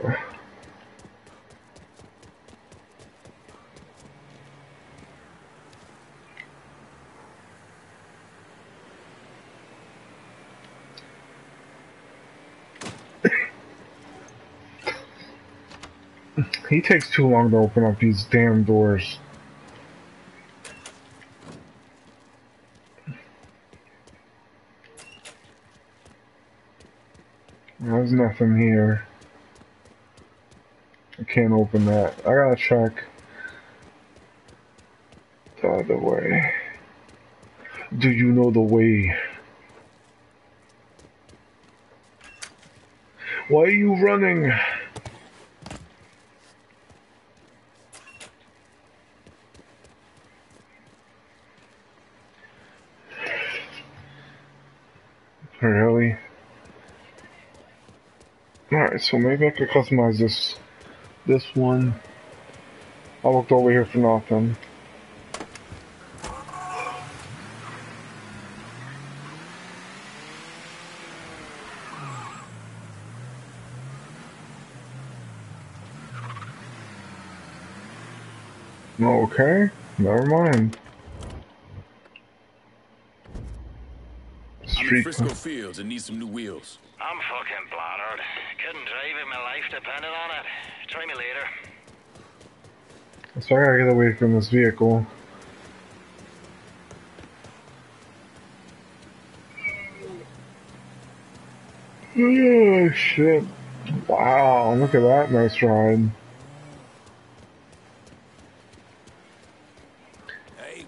He takes too long to open up these damn doors. There's nothing here. I can't open that. I gotta check the other way. Do you know the way? Why are you running? Really? Alright, so maybe I could customize this one. I looked over here for nothing. Okay, never mind. I'm in Frisco Fields and need some new wheels. I'm fucking blathered. Couldn't drive if my life depended on it. Try me later. So I gotta get away from this vehicle. Oh shit. Wow, look at that nice ride. Hey.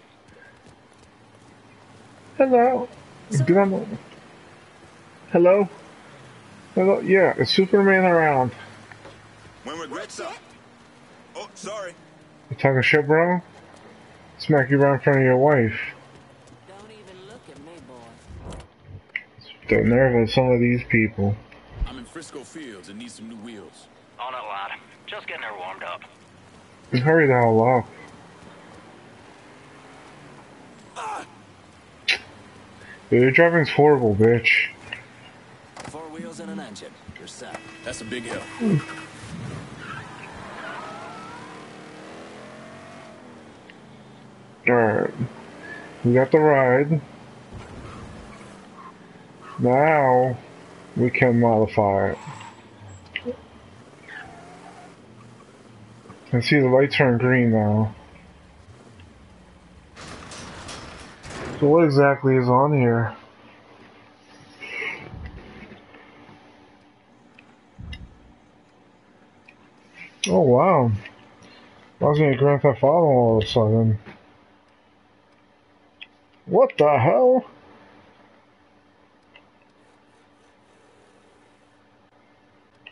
Hello. Get on the... Hello? Hello? Yeah, it's Superman around. When regrets up. Oh, sorry. You talking shit, bro? Smack you right in front of your wife. Don't even look at me, boy. The nerve of some of these people. I'm in Frisco Fields and need some new wheels. Oh, not a lot. Just getting her warmed up. Hurry the hell up. Ah! Dude, your driving's horrible, bitch. 4 wheels and an engine. You're set. That's a big hill. Alright. We got the ride. Now, we can modify it. I see the light turn green now. So what exactly is on here? Oh wow. I was gonna Grand Theft Auto all of a sudden. What the hell?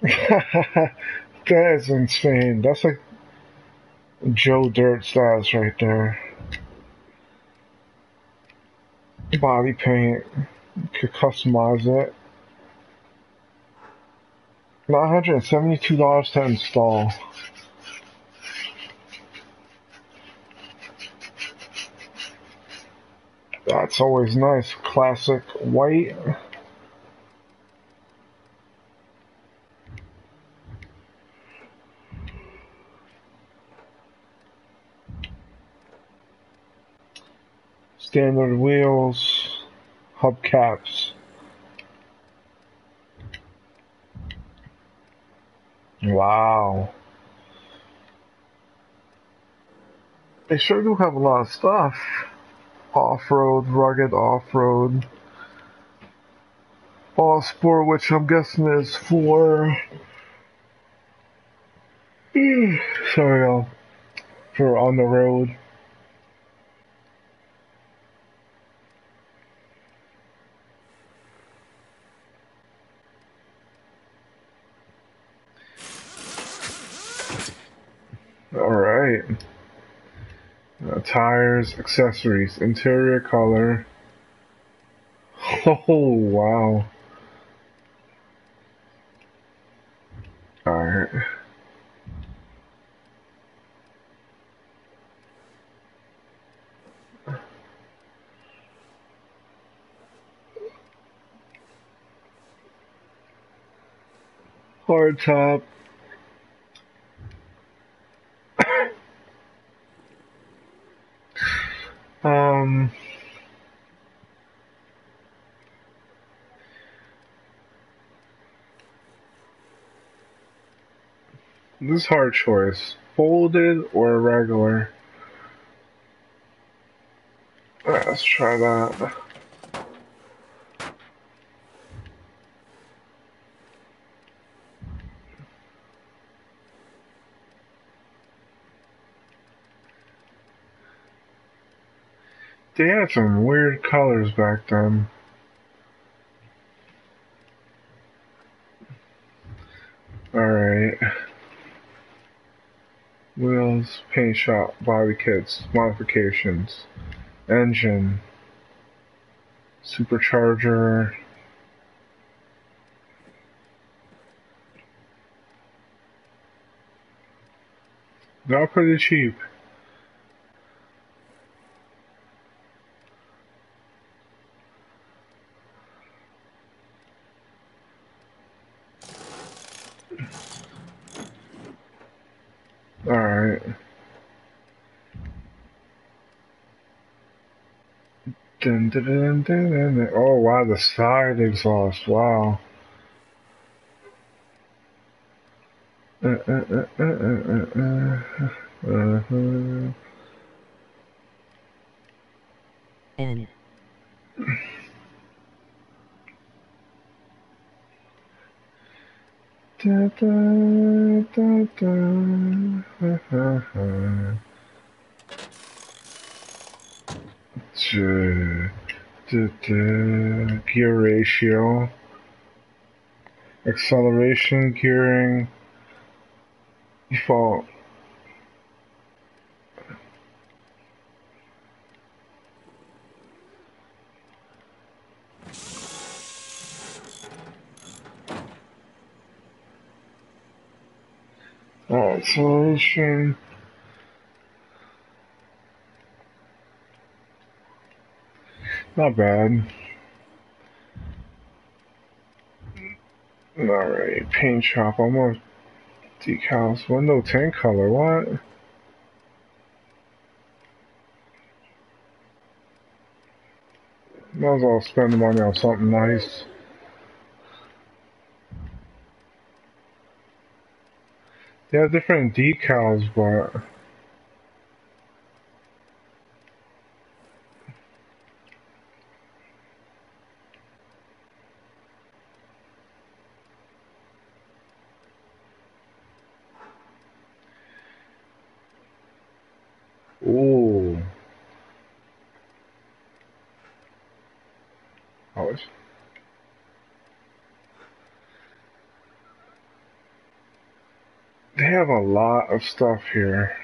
That is insane. That's like Joe Dirt status right there. Body paint, you could customize it. $972 to install. That's always nice. Classic white. Standard wheels, hubcaps. Wow. They sure do have a lot of stuff. Off-road, rugged off-road. All sport, which I'm guessing is for... Sorry, y'all. For on the road. Alright. Tires, accessories, interior color. Oh, wow. Alright. Hard top. This is hard choice. Folded or regular? Let's try that. They had some weird colors back then. Alright. Wheels, paint shop, body kits, modifications, engine, supercharger. They're pretty cheap. Alright. Dun, dun, dun, dun, dun, dun. Oh wow, the side exhaust, wow. Da, da, da, da, ha, ha, ha. Da, da, da. Gear ratio, acceleration, gearing, default. Acceleration. Not bad. Alright, paint shop, almost decals, window tint color, what? Might as well spend the money on something nice. They have different decals, but ooh, oh, it's they have a lot of stuff here.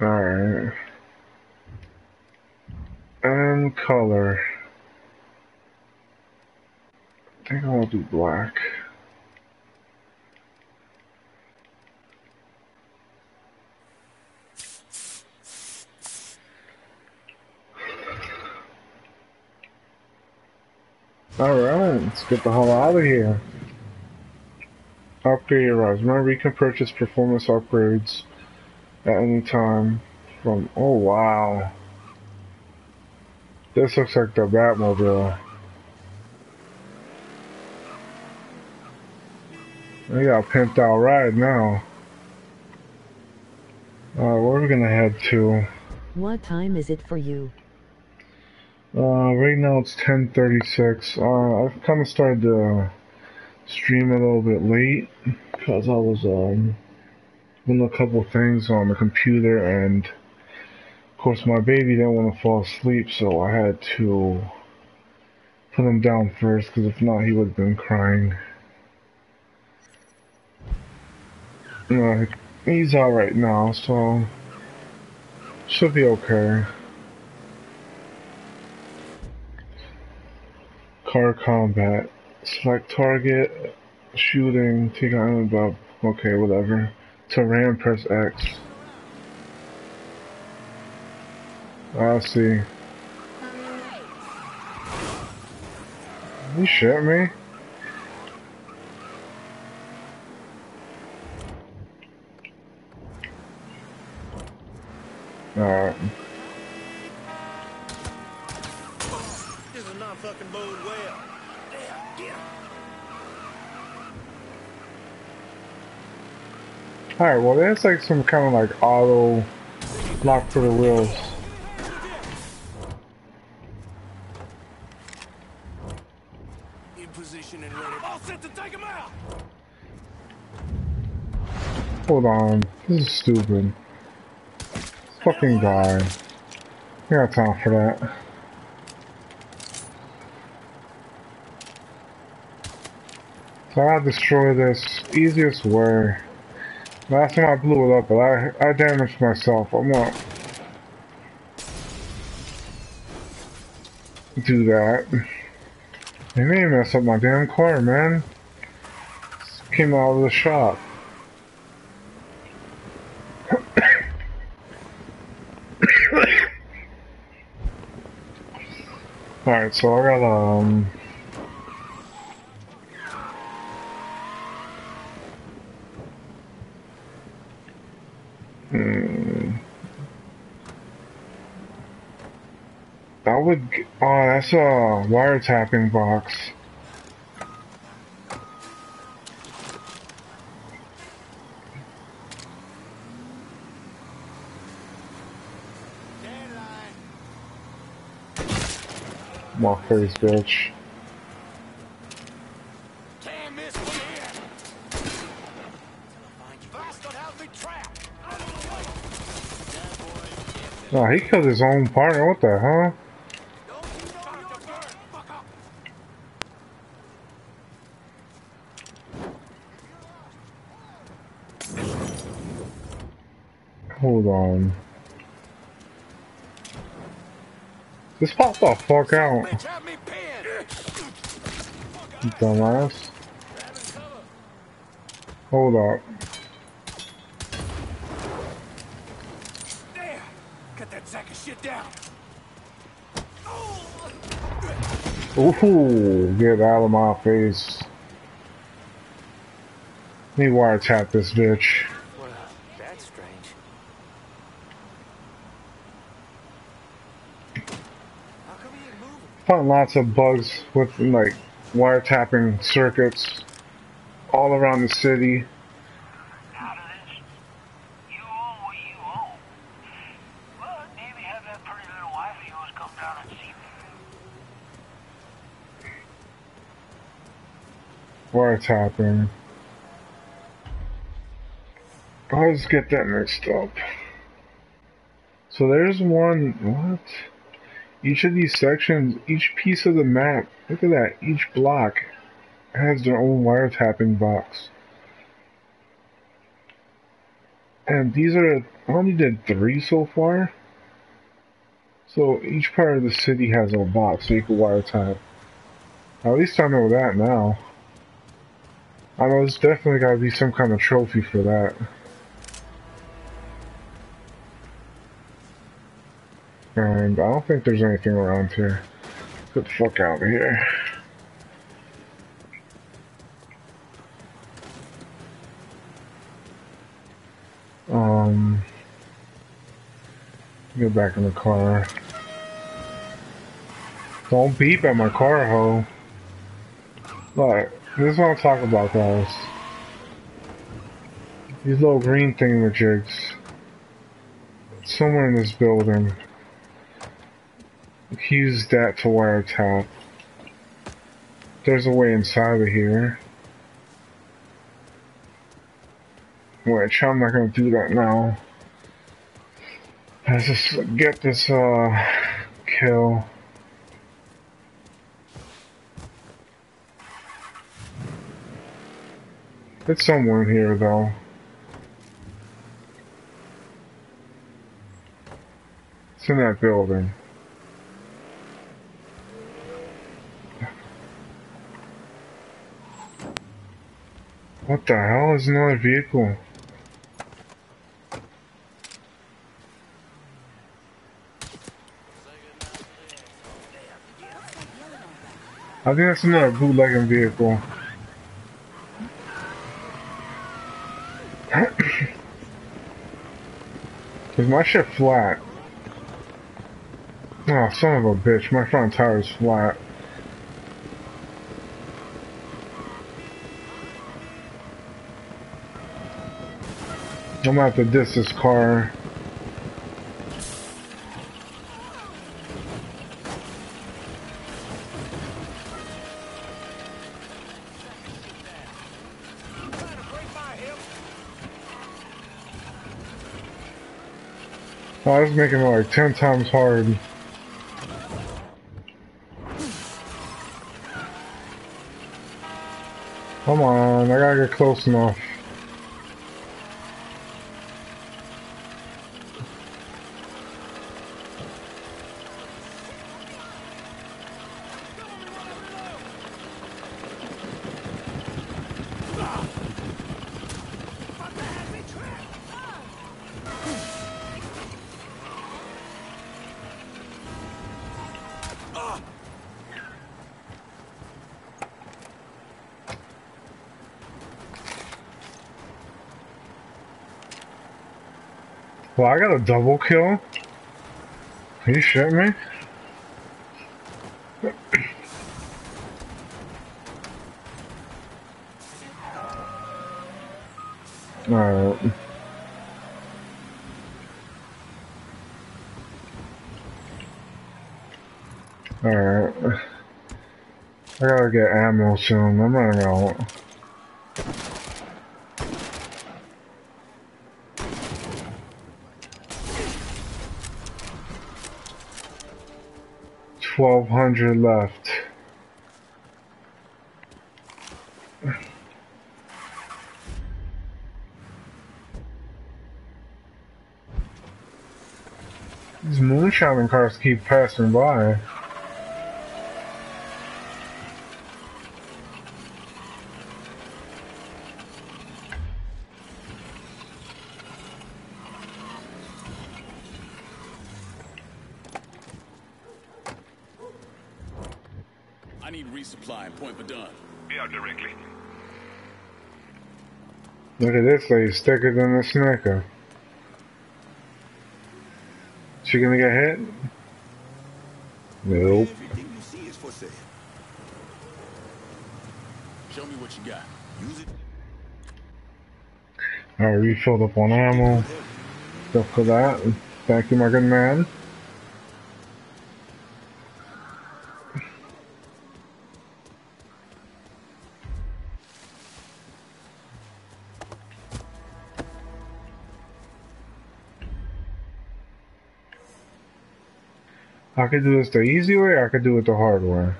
All right. And color. I think I'll do black. Alright, let's get the hell out of here. Upgrade arrives. Remember, you can purchase performance upgrades at any time from... Oh, wow. This looks like the Batmobile. We got a pimped out ride now. Alright, where are we gonna head to? What time is it for you? Right now it's 10:36. I've kind of started to stream a little bit late because I was doing a couple things on the computer, and of course my baby didn't want to fall asleep, so I had to put him down first, because if not he would have been crying. He's out right now, so should be okay. Car combat, select target, shooting, take on above, okay, whatever. Terrain, press X. I see. You shit me? Alright. Alright, well that's like some kind of like auto lock for the wheels. In position and ready. All set to take him out. Hold on, this is stupid. Fucking guy. I got time for that. So I'll destroy this easiest way. Last time I blew it up, but I damaged myself. I'm gonna do that. They may mess up my damn car, man. Just came out of the shop. Alright, so I got I would. Oh, that's a wiretapping box. Walkers, bitch. Oh, he killed his own partner. What the hell? Hold on. Just pop the fuck out. Dumbass. Hold up. There. Cut that sack of shit down. Ooh, get out of my face. Let me wiretap this bitch. Found lots of bugs with like wiretapping circuits all around the city. How does you owe what you owe? Well, maybe have that pretty little wife of yours come down and see me. Wiretapping. I'll just get that mixed up. So there's one. What? Each of these sections, each piece of the map, look at that, each block has their own wiretapping box. And these are, I only did 3 so far. So each part of the city has a box so you can wiretap. At least I know that now. I know there's definitely gotta be some kind of trophy for that. And I don't think there's anything around here. Get the fuck out of here. Get back in the car. Don't beep at my car, ho. Look, this is what I'm talking about, guys. These little green thingamajigs. Somewhere in this building. Use that to wiretap. There's a way inside of here. Which I'm not gonna do that now. Let's just get this kill. It's somewhere here though. It's in that building. What the hell is another vehicle? I think that's another bootlegging vehicle. Is my shit flat? Oh, son of a bitch, my front tire is flat. I'm gonna have to diss this car. Oh, I was making it like 10 times hard. Come on, I gotta get close enough. Well, I got a double kill? Are you shitting me? Alright. Alright. I gotta get ammo soon. I'm running out. $1,200 left. These moonshining cars keep passing by. I need resupply in Pointe Verdun. Be out directly. Look at this lady, thicker than a snicker. She gonna get hit? Nope. Everything you see is for sale. Show me what you got. Use it. Alright, we filled up on ammo. Stuff for that. Thank you, my good man. I could do this the easy way, or I could do it the hard way.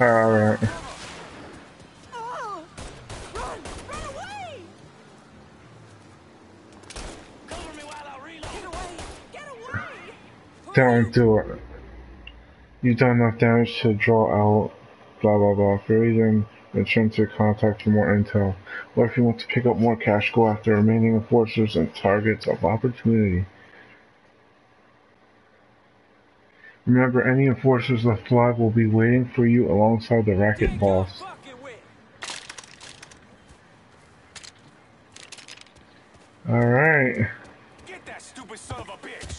Alright. Oh, run away. Cover me while I reload. Get away. Don't do it. You've done enough damage to draw out blah blah blah freezing. Return to contact for more intel. What if you want to pick up more cash? Go after remaining enforcers and targets of opportunity. Remember, any enforcers left alive will be waiting for you alongside the racket boss. Alright. Get that stupid son of a bitch!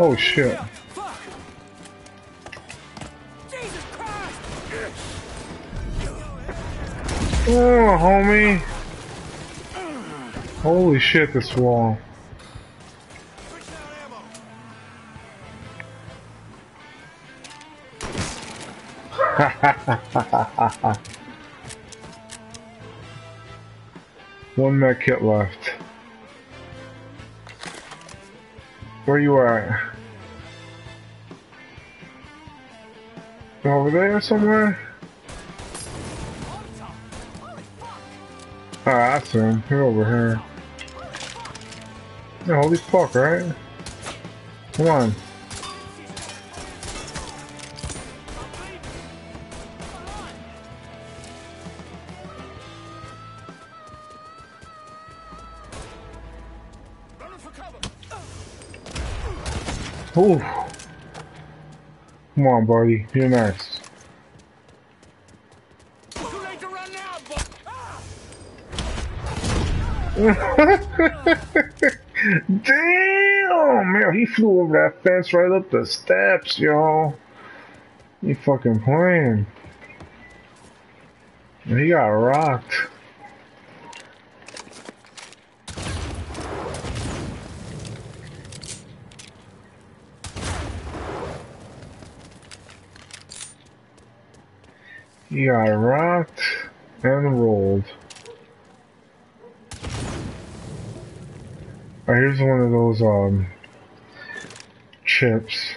Oh shit. Jesus Christ. Oh, homie. Holy shit, this wall. One med kit left. Where you at? Over there somewhere? Ah, I see him. He's over here. Yeah, holy fuck, right? Come on. Ooh. Come on, buddy. You're next. Too late to run now, but... Damn, man, he flew over that fence right up the steps, y'all. He fucking playing. He got rocked. He got rocked and rolled. Alright, here's one of those, chips.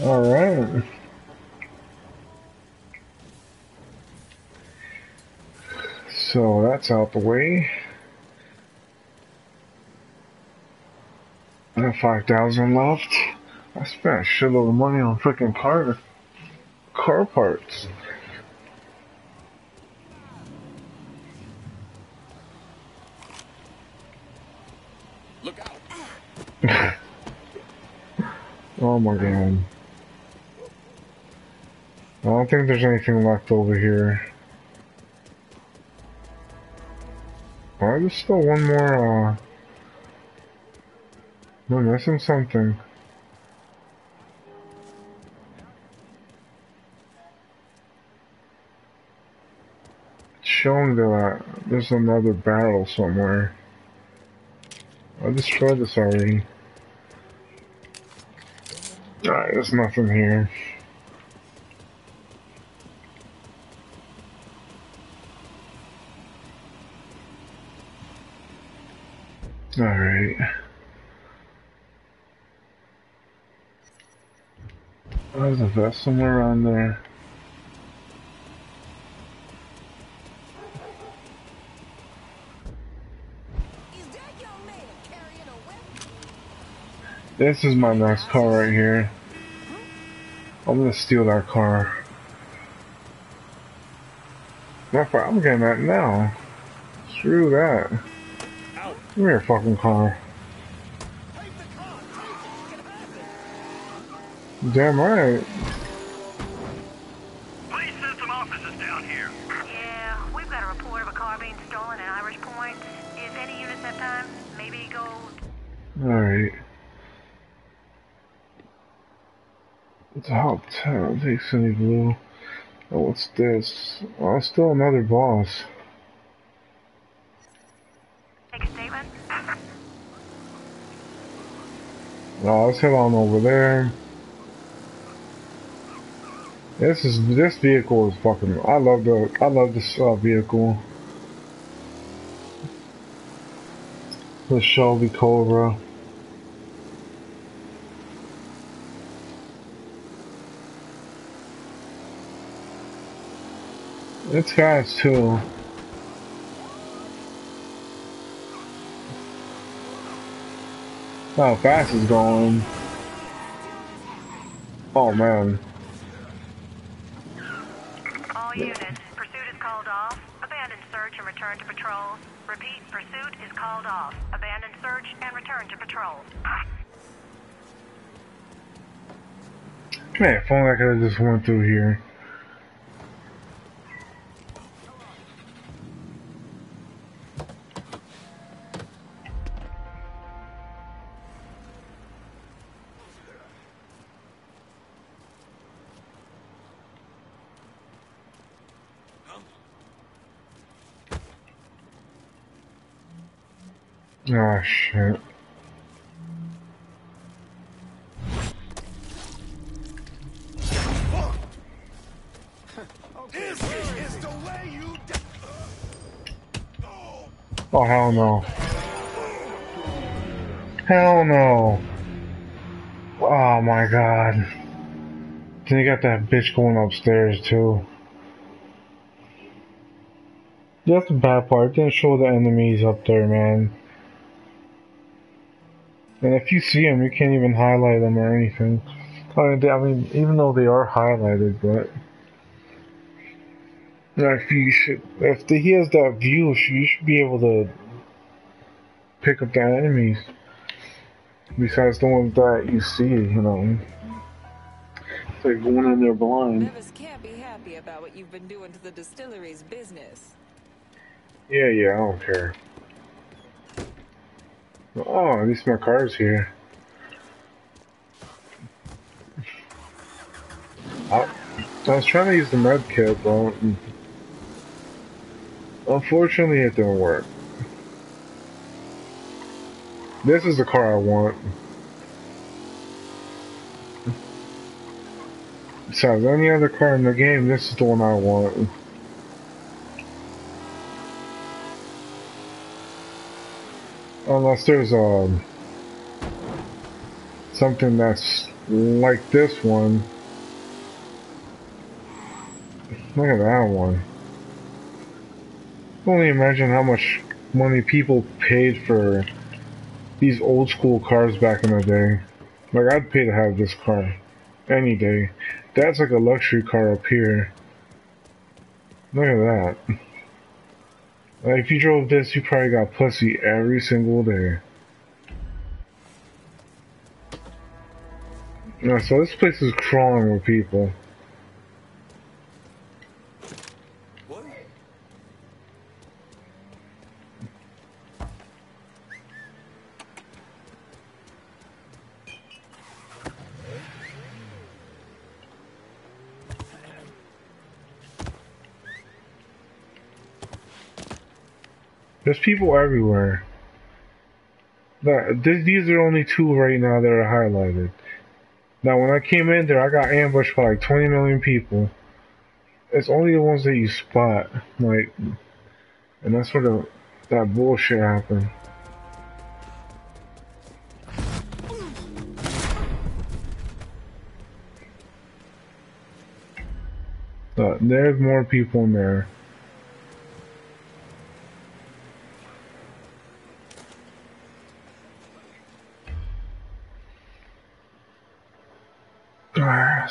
Alright. So, that's out the way. 5,000 left. I spent a shitload of money on freaking car parts. Look out! Oh my god! I don't think there's anything left over here. There's still one more, we're missing something. It's showing that there's another barrel somewhere. I destroyed this already. Alright, there's nothing here. Alright. Oh, there's a vest somewhere around there. This is my next car right here. I'm gonna steal that car. Matter of fact, I'm getting that now. Screw that. Give me your fucking car. Damn right. Police sent some officers down here. Yeah, we've got a report of a car being stolen at Irish Point. If any units have time, maybe go. Alright. It's a hot town. Take Sunny Blue. Oh, what's this? Oh, it's still another boss. Oh, let's head on over there. This vehicle is fucking. I love this vehicle. The Shelby Cobra. It's guys too. How fast it's going. Oh man. All units, pursuit is called off. Abandon search and return to patrol. Repeat, pursuit is called off. Abandon search and return to patrol. Man, if only I could have just went through here. Oh shit. Oh hell no. Hell no. Oh my god. Then you got that bitch going upstairs too. That's the bad part. It didn't show the enemies up there, man. And if you see them, you can't even highlight them or anything. I mean, even though they are highlighted, but... If he has that view, you should be able to pick up the enemies. Besides the ones that you see, you know. It's like going in there blind. Nevis can't be happy about what you've been doing to the distillery's business. Yeah, I don't care. Oh, at least my car's here. I was trying to use the med kit, but unfortunately it didn't work. This is the car I want. Besides any other car in the game, this is the one I want. Unless there's something that's like this one. Look at that one. I can only imagine how much money people paid for these old school cars back in the day. Like, I'd pay to have this car any day. That's like a luxury car up here. Look at that. Like, if you drove this, you probably got pussy every single day. Yeah, so this place is crawling with people. What? There's people everywhere. These are only two right now that are highlighted. Now, when I came in there, I got ambushed by like 20 million people. It's only the ones that you spot, like, and that's where that bullshit happened. There's more people in there.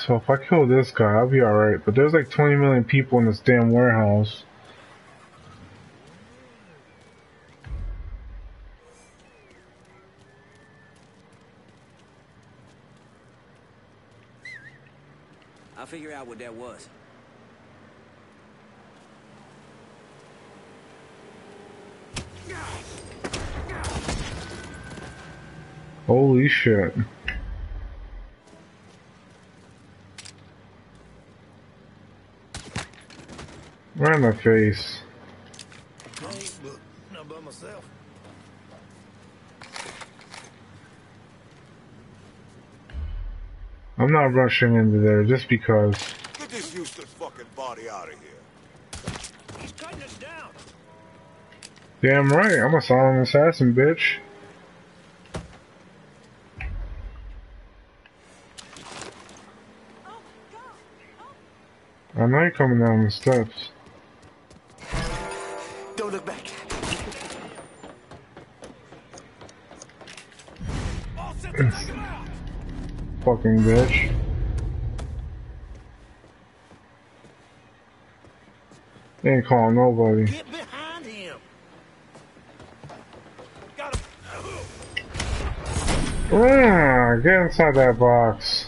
So if I kill this guy, I'll be alright. But there's like 20 million people in this damn warehouse. I'll figure out what that was. Holy shit. Right in my face. Not by myself. I'm not rushing into there just because. Get this useless fucking body out of here. He's cutting us down. Damn right, I'm a silent assassin, bitch. I know you're coming down the steps. Look back. Fucking bitch. They ain't calling nobody. Get behind him. Got him. Get inside that box.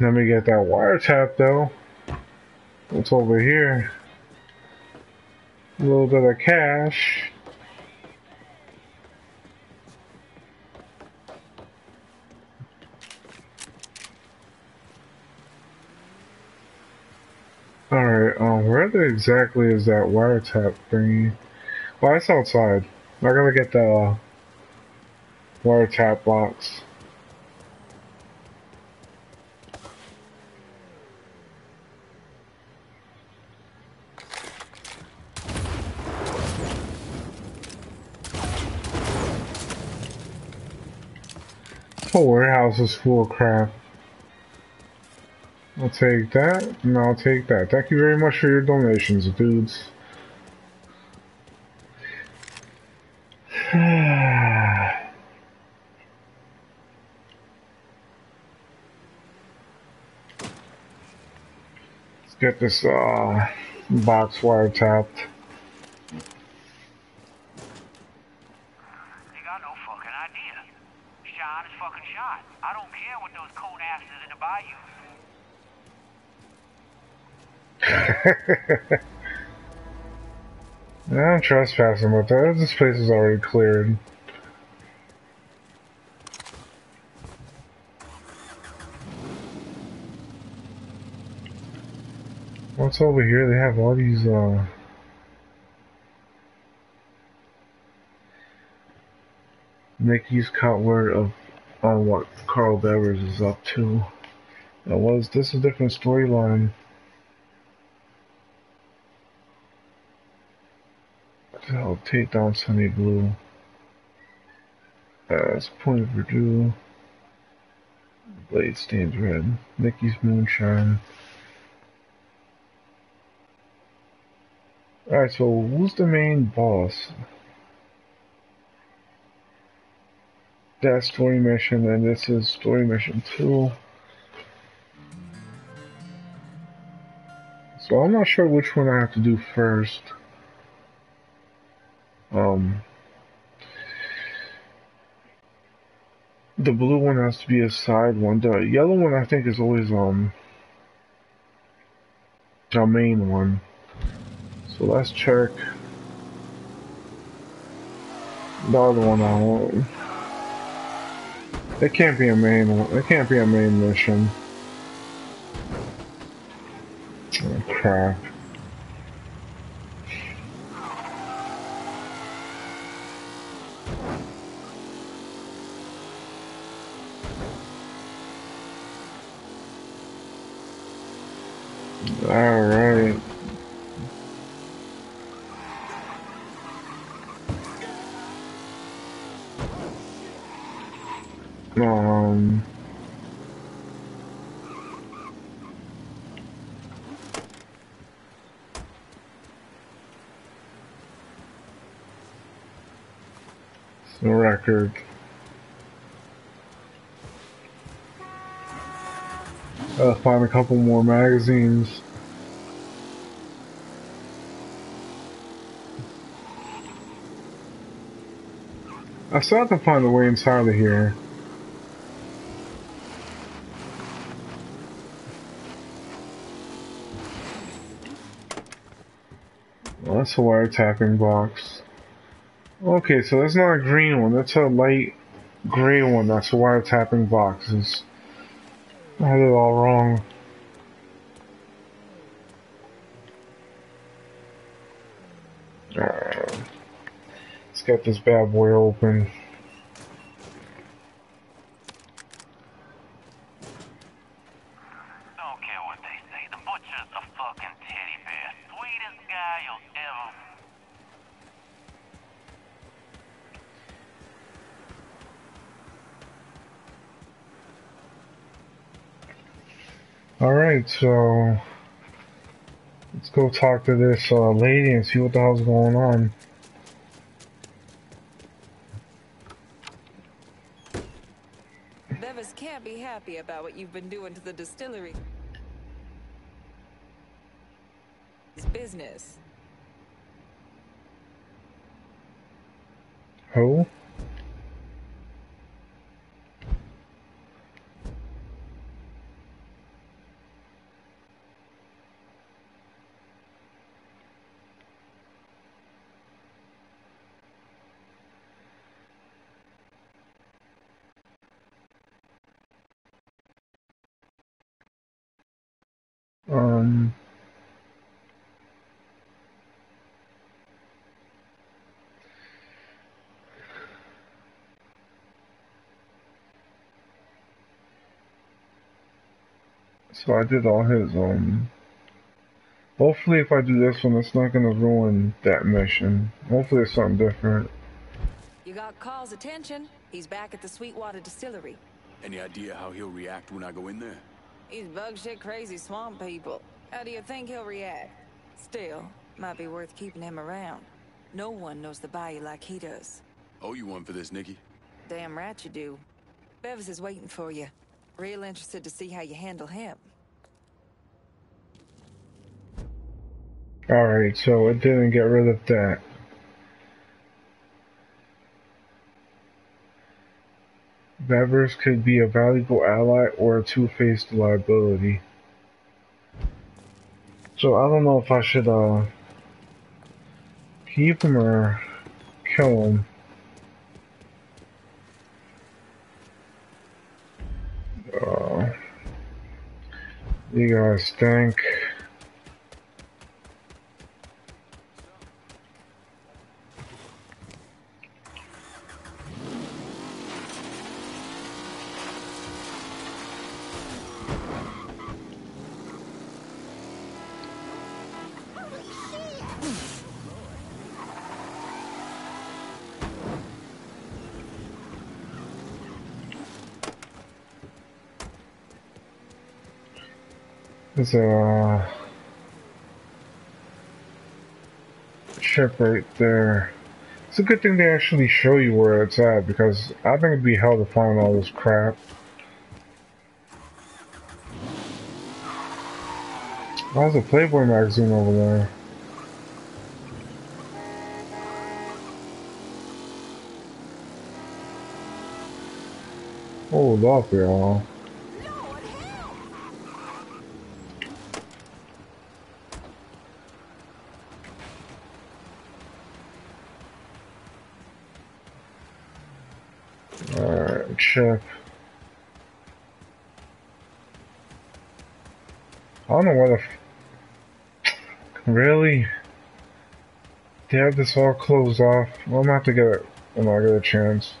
Let me get that wiretap though. What's over here? A little bit of cash. Alright, where exactly is that wiretap thingy? Well, it's outside. I gotta get the wiretap box. The whole warehouse is full of crap. I'll take that, and I'll take that. Thank you very much for your donations, dudes. Let's get this box wiretapped. I'm trespassing with that. This place is already cleared. What's over here? They have all these, Mickey's caught word of on what Carl Bevers is up to. That was this is a different storyline. I'll take down Sunny Blue. That's Pointe Verdun. Blade stains red. Mickey's moonshine. Alright, so who's the main boss? That's story mission, and this is story mission 2. So I'm not sure which one I have to do first. The blue one has to be a side one. The yellow one, I think, is always the main one. So let's check the other one out. It can't be a main one. It can't be a main mission. Okay. Alright. No record. I'll find a couple more magazines. I still have to find a way inside of here. Well, that's a wiretapping box. Okay, so that's not a green one, that's a light gray one, that's wiretapping boxes. I had it all wrong. Alright. Let's get this bad boy open. So let's go talk to this lady and see what the hell's going on. Bevers can't be happy about what you've been doing to the distillery. It's business. Who? So I did all his hopefully if I do this one it's not gonna ruin that mission. Hopefully it's something different. You got Carl's attention. He's back at the Sweetwater Distillery. Any idea how he'll react when I go in there? He's bug shit crazy swamp people. How do you think he'll react? Still, might be worth keeping him around. No one knows the bayou like he does. Owe you one for this, Nikki. Damn right you do. Bevers is waiting for you. Real interested to see how you handle him. Alright, so it didn't get rid of that. Bevers could be a valuable ally or a two-faced liability. So I don't know if I should keep him or kill him. You guys stink. There's a ship right there. It's a good thing they actually show you where it's at because I think it'd be hell to find all this crap. Why is the Playboy magazine over there? Hold up, y'all. I don't know where the Really? They have this all closed off. Well, I'm gonna have to get it when I get a chance.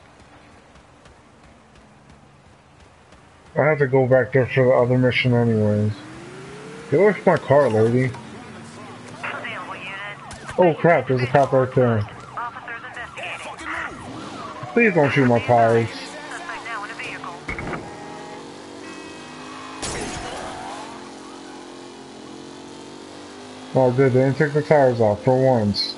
I have to go back there for the other mission anyways. Get away from my car, lady. Oh crap, there's a cop right there. Please don't shoot my tires. Oh good, they didn't take the tires off for once.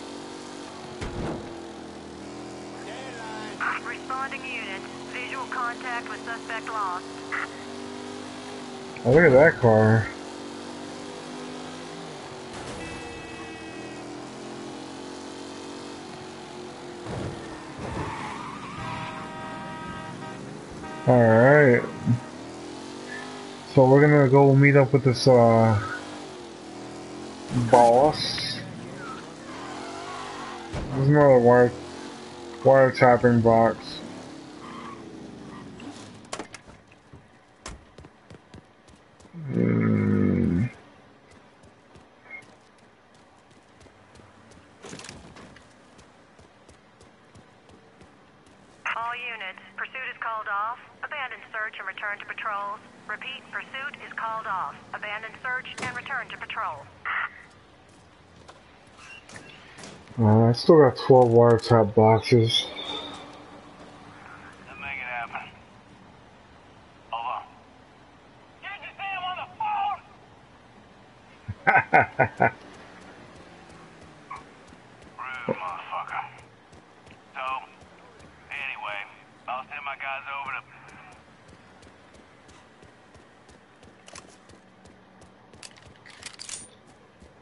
Responding unit. Visual contact with suspect lost. Oh, look at that car. Alright. So we're gonna go meet up with this boss. There's another wiretapping box. All units, pursuit is called off. Abandon search and return to patrols. Repeat, pursuit is called off. Abandon search and return to patrol. I still got 12 wiretap boxes. Let's make it happen. Hold on. Can't you see him on the phone? Rude motherfucker. So, anyway, I'll send my guys over to...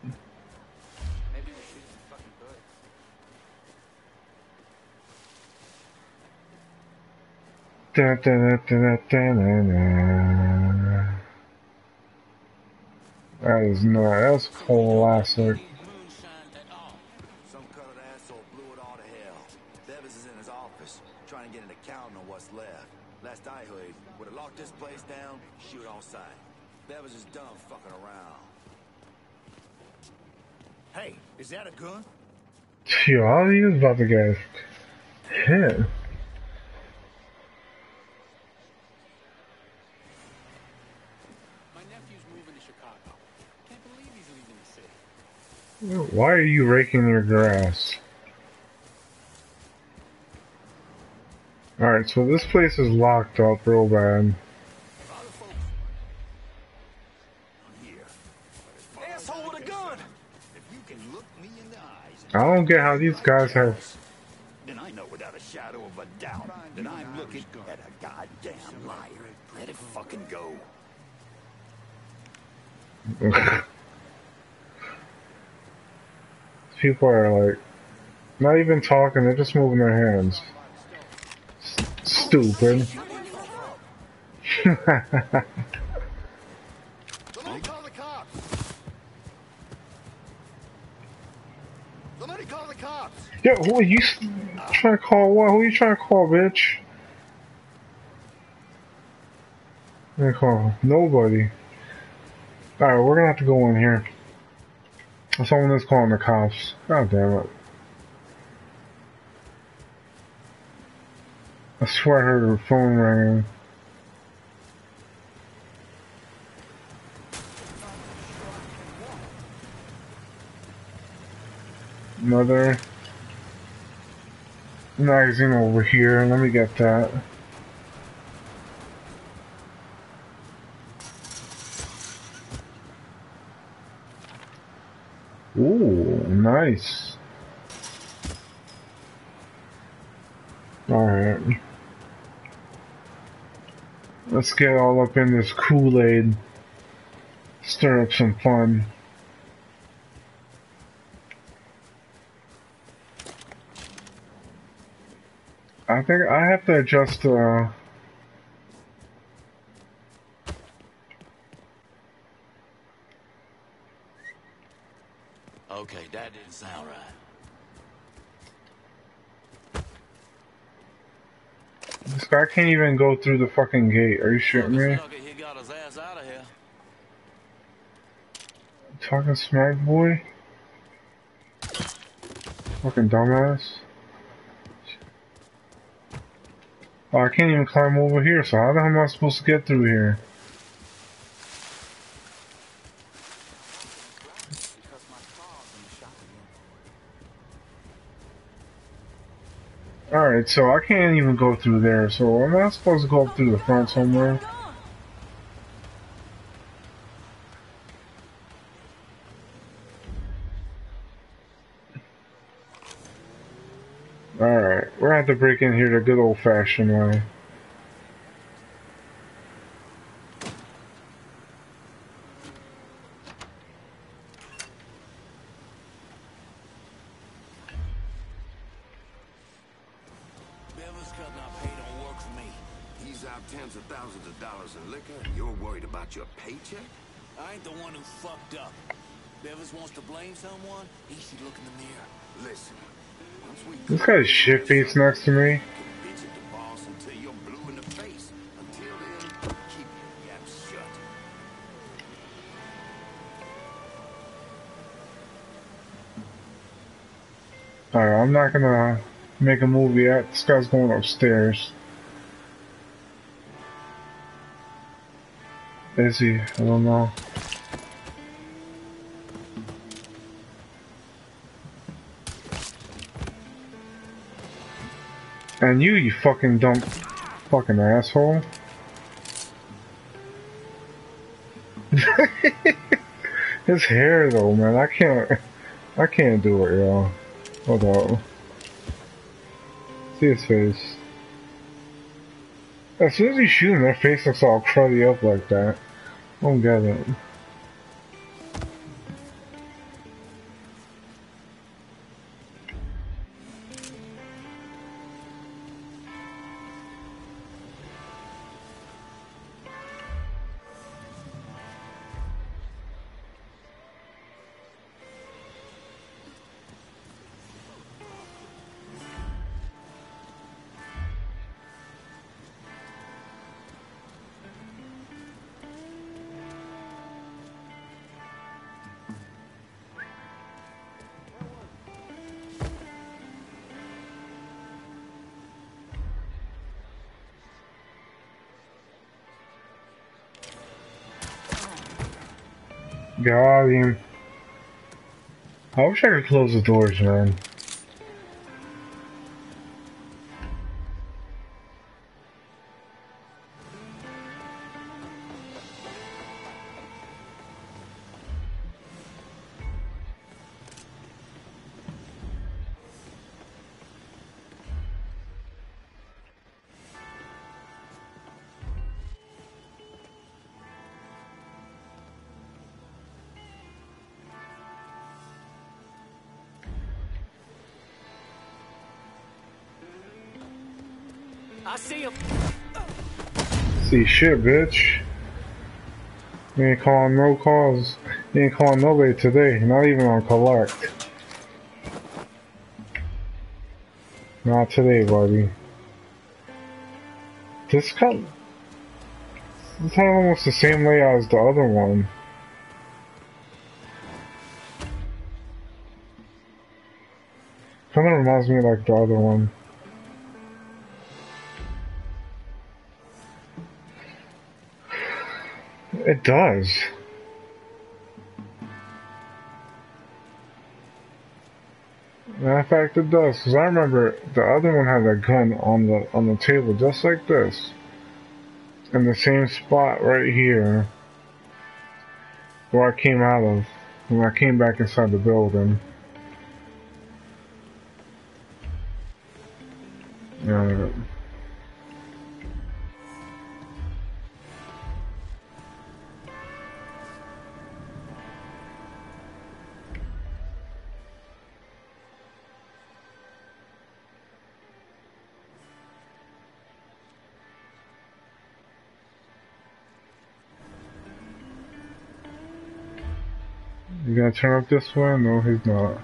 Maybe we should. Da, da, da, da, da, da, da. That is not, that's classic. Some colored asshole blew it all to hell. Bevers is in his office trying to get an account on what's left. Last I heard, would have locked this place down, shoot all sides. Bevers is done fucking around. Hey, is that a gun? Yeah, he was about to get hit. Why are you raking their grass? Alright, so this place is locked up real bad. I don't get how these guys have. Then I know without a shadow of a doubt that I'm looking at a goddamn liar. Let it fucking go. People are like, not even talking, they're just moving their hands. Stupid. Yeah, who are you trying to call? What? Who are you trying to call, bitch? I call nobody. Alright, we're gonna have to go in here. Someone is calling the cops. God damn it. I swear I heard her phone ringing. Another magazine over here. Let me get that. Ooh, nice. Alright. Let's get all up in this Kool-Aid. Stir up some fun. I think I have to adjust Okay, that didn't sound right. This guy can't even go through the fucking gate. Are you shitting me? He got his ass out of here. Talking smack, boy? Fucking dumbass. Oh, I can't even climb over here, so how the hell am I supposed to get through here? Alright, so I can't even go through there, so I'm not supposed to go up through the front somewhere. Alright, we're gonna have to break in here the good old fashioned way. This guy's shit face next to me. Alright, I'm not gonna make a move yet. This guy's going upstairs. Is he? I don't know. And you fucking dumb fucking asshole. His hair though, man, I can't do it, y'all. Hold up. See his face. As soon as he's shooting, their face looks all cruddy up like that. I don't get it. Got him. I wish I could close the doors, man. See shit, bitch. You ain't calling no calls. You ain't calling nobody today. Not even on collect. Not today, buddy. This had almost the same layout as the other one. Kind of reminds me of like the other one. It does. Matter of fact, it does, because I remember the other one had a gun on the table just like this. In the same spot right here where I came out of when I came back inside the building. You gonna turn up this way? No, he's not.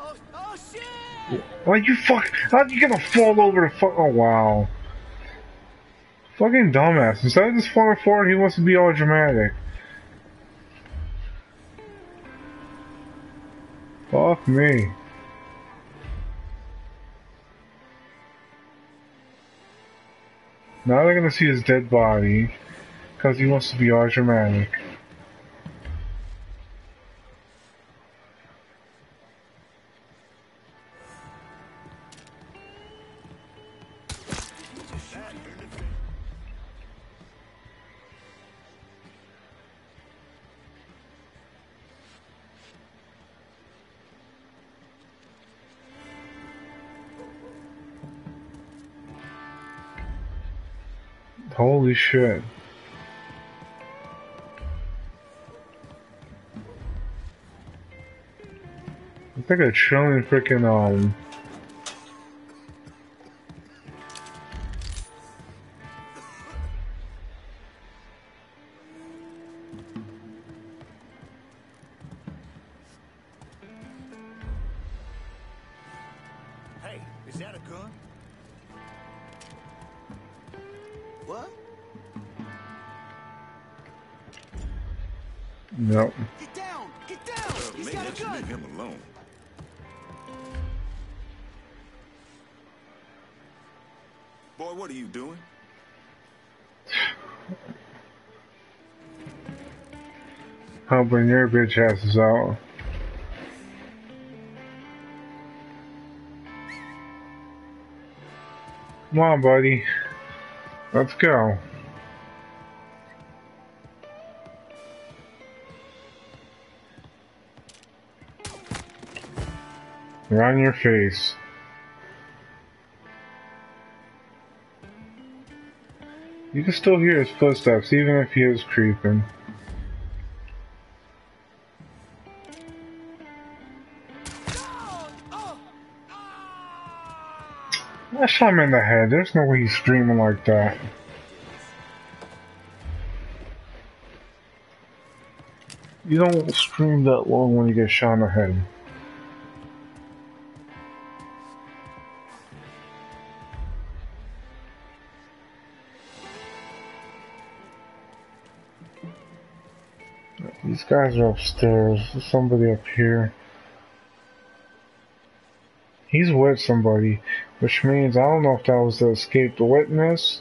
Oh shit! Why you fuck? How'd you gonna fall over the fuck? Oh wow! Fucking dumbass! Instead of just falling forward, he wants to be all dramatic. Fuck me. Now they're gonna see his dead body, because he wants to be all dramatic. Holy shit. I think they're chilling freaking Hey, is that a gun? What? No. Get down! Get down! Well, he's got a gun! Leave him alone. Boy, what are you doing? I'll bring your bitch asses out. Come on, buddy. Let's go. You're on your face. You can still hear his footsteps, even if he is creeping. I shot him in the head. There's no way he's screaming like that. You don't scream that long when you get shot in the head. These guys are upstairs. There's somebody up here. He's with somebody, which means I don't know if that was the escaped witness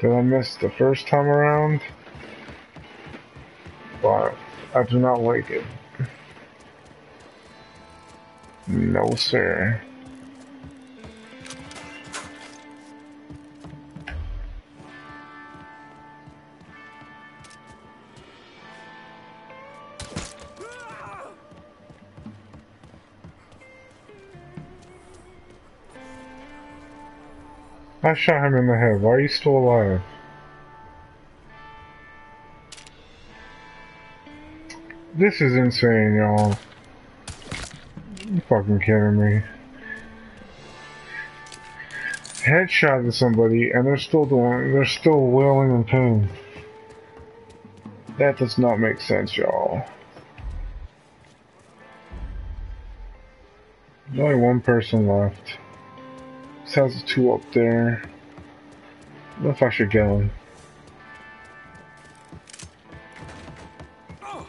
that I missed the first time around, but I do not like it. No, sir. I shot him in the head. Why are you still alive? This is insane, y'all. You fucking kidding me. Headshot at somebody and they're still wailing in pain. That does not make sense, y'all. There's only one person left. Has two up there. I don't know if I should get him. Oh,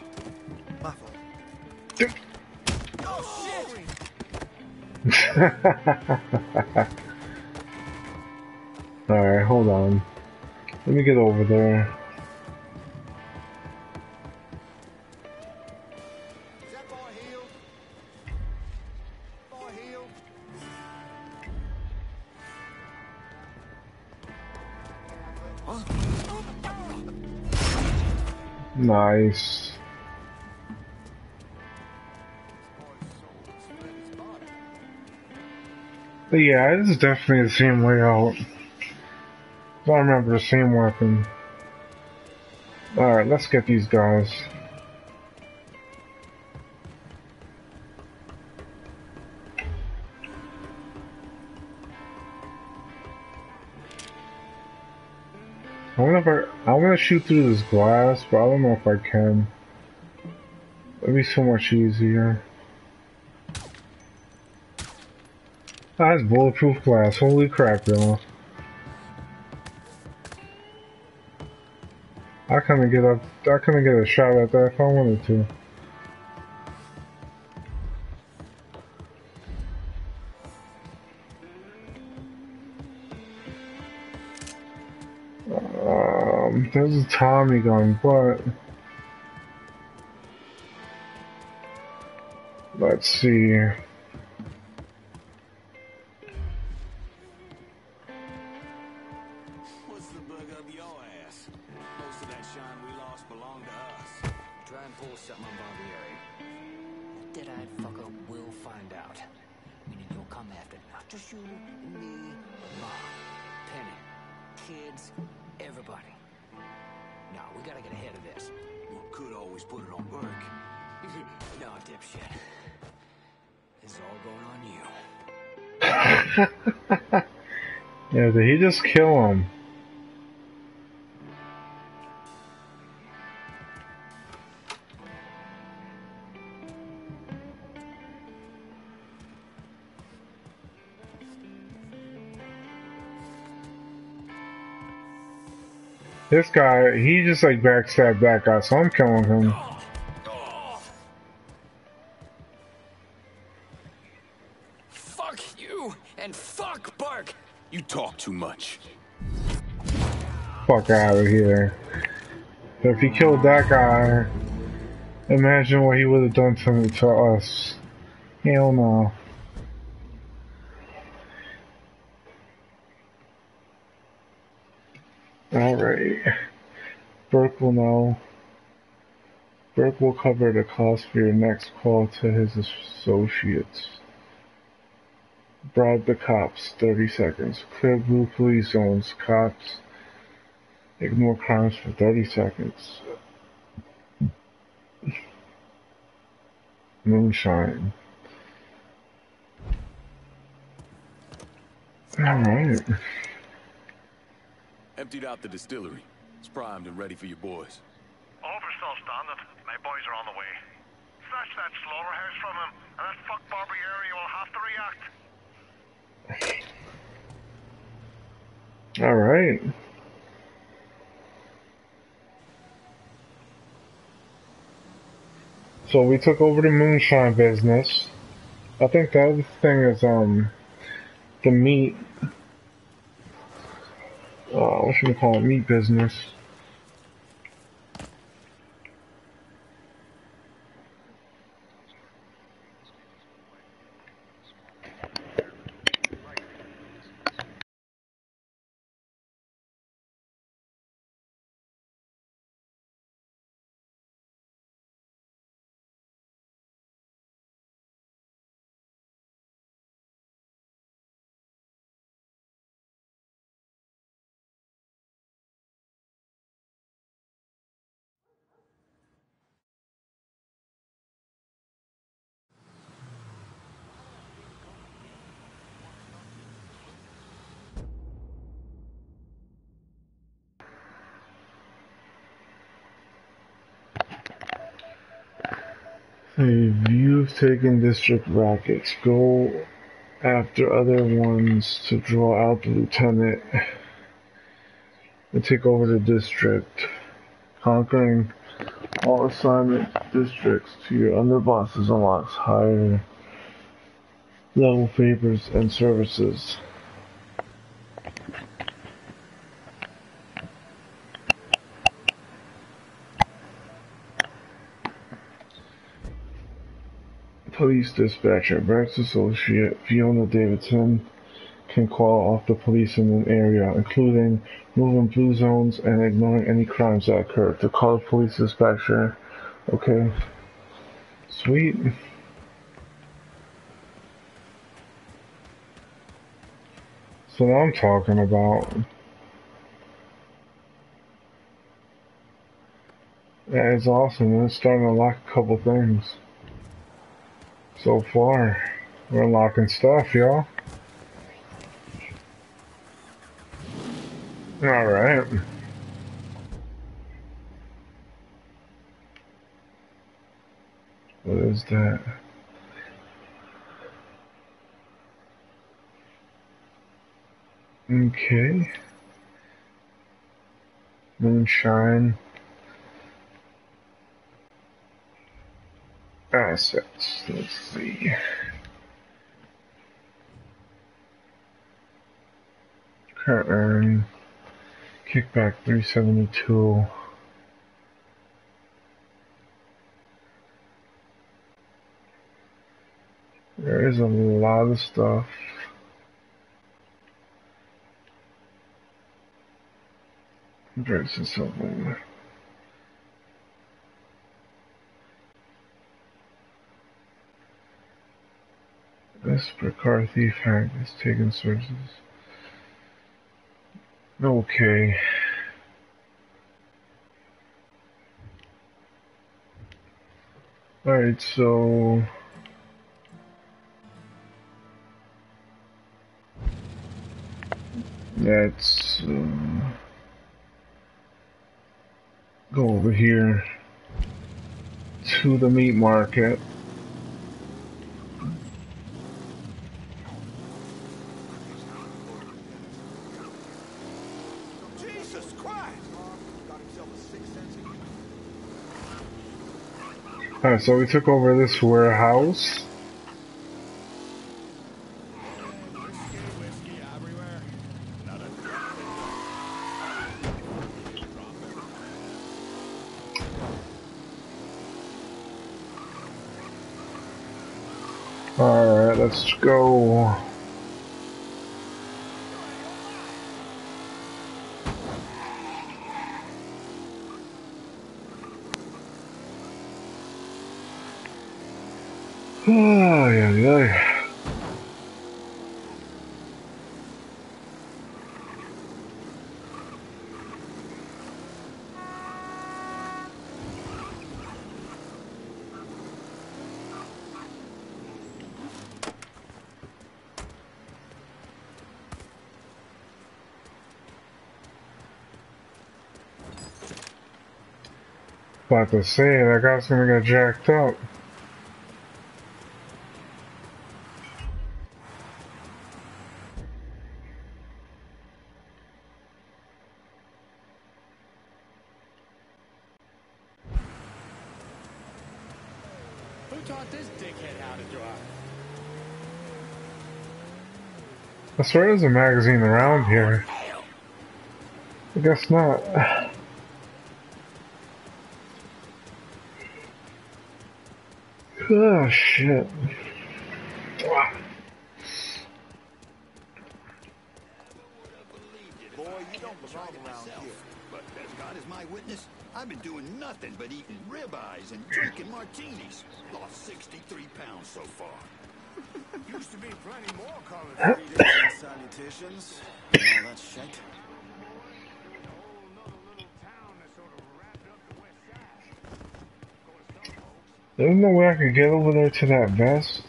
alright, hold on. Let me get over there. Nice. But yeah, this is definitely the same layout. I remember the same weapon. Alright, let's get these guys. I'm gonna shoot through this glass, but I don't know if I can. That'd be so much easier. That's bulletproof glass. Holy crap, y'all. I couldn't get a shot at that if I wanted to. There's a Tommy gun, but let's see. What's the bug up your ass? Most of that shine we lost belonged to us. Try and pull something on Barbieri. What did I fuck up? We'll find out. We need to come after not just you, me, Ma, Penny, kids, everybody. Now we gotta get ahead of this. You could always put it on Burke. No, dipshit. It's all going on you. Yeah, did he just kill him? This guy, he just like backstabbed that guy, so I'm killing him. You talk too much. Fuck out of here. But if he killed that guy, imagine what he would have done to us. Hell no. Alright. Burke will know. Burke will cover the cost for your next call to his associates. Bribe the cops, 30 seconds. Clear blue police zones, cops. Ignore crimes for 30 seconds. Moonshine. Alright. Emptied out the distillery. It's primed and ready for your boys. Overstall's done it. My boys are on the way. Snatch that slaughterhouse from him, and that fuck Barbieri will have to react. All right. So we took over the moonshine business. I think the other thing is the meat. What should we call it? Meat business. If you've taken district rackets, go after other ones to draw out the lieutenant and take over the district. Conquering all assignment districts to your underbosses unlocks higher level favors and services. Police dispatcher, Barrett's associate, Fiona Davidson, can call off the police in an area, including moving blue zones and ignoring any crimes that occur. To call the police dispatcher, okay. Sweet. So now I'm talking about. That is awesome, and it's starting to lock a couple things. So far, we're unlocking stuff, y'all. Alright. What is that? Okay. Moonshine. Assets, let's see. Current earn. Kickback 372. There is a lot of stuff. Drinks and something. Desperate car thief hack is taking searches. Okay. Alright, so let's go over here to the meat market. Alright, so we took over this warehouse. Alright, let's go. About to say, that guy's gonna get jacked up. Who taught this dickhead how to drive? I swear there's a magazine around here. I guess not. Oh shit. Boy, you don't belong around here. But as God is my witness, I've been doing nothing but eating ribeyes and drinking martinis. Lost 63 pounds so far. Used to be plenty more college readings and salutations and all that shit. There's no way I could get over there to that vest.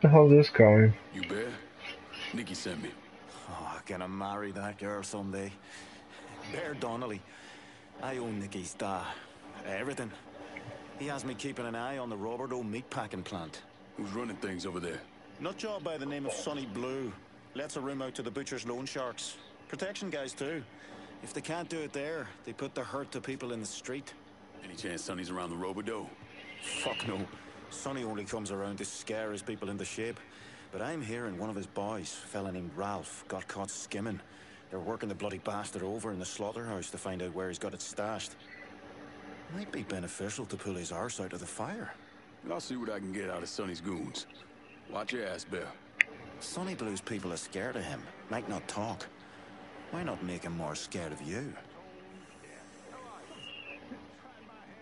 The hell this guy? You Bear? Nikki sent me. Oh, can I marry that girl someday? Baer Donnelly. I own Nikki's everything. He has me keeping an eye on the Roberto's meat packing plant. Who's running things over there? Not sure by the name of Sunny Blue. Lets a room out to the butcher's loan sharks. Protection guys too. If they can't do it there, they put the hurt to people in the street. Any chance Sonny's around the Roberto? Fuck no. Sonny only comes around to scare his people into shape. But I'm hearing one of his boys, a fella named Ralph, got caught skimming. They're working the bloody bastard over in the slaughterhouse to find out where he's got it stashed. Might be beneficial to pull his arse out of the fire. I'll see what I can get out of Sonny's goons. Watch your ass, Bear. Sonny Blue's people are scared of him, might not talk. Why not make him more scared of you?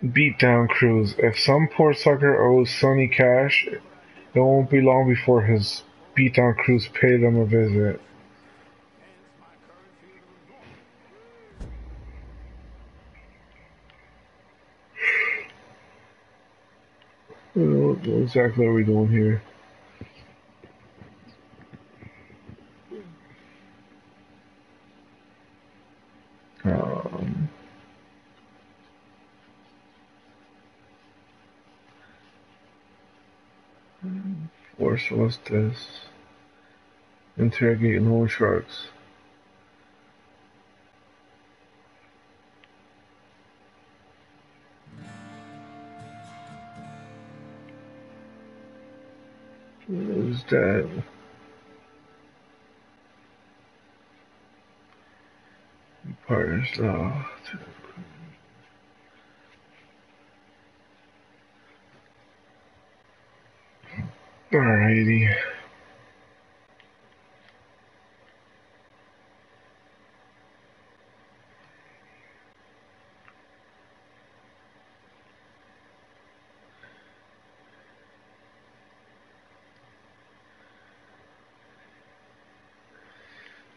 Beatdown cruise. If some poor sucker owes Sonny cash, it won't be long before his beatdown crews pay them a visit. I don't know exactly what we're doing here. Force was this. Interrogating loan sharks. was done. Partner's law. Alrighty.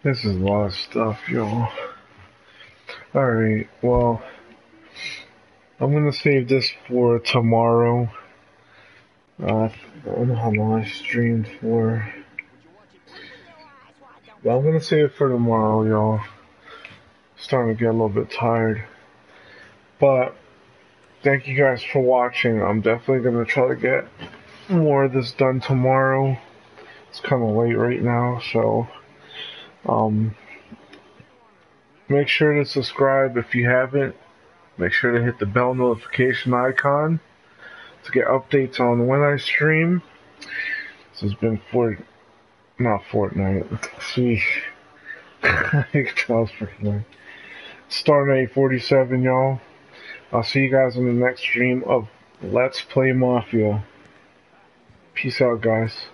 This is a lot of stuff, y'all. Alright, well, I'm going to save this for tomorrow. I don't know how long I streamed for. But I'm going to save it for tomorrow, y'all. Starting to get a little bit tired. But, thank you guys for watching. I'm definitely going to try to get more of this done tomorrow. It's kind of late right now, so... Make sure to subscribe if you haven't. Make sure to hit the bell notification icon to get updates on when I stream. This has been not Fortnite. Sheesh. I can tell it's Fortnite. StarNite_47, y'all. I'll see you guys on the next stream of Let's Play Mafia. Peace out, guys.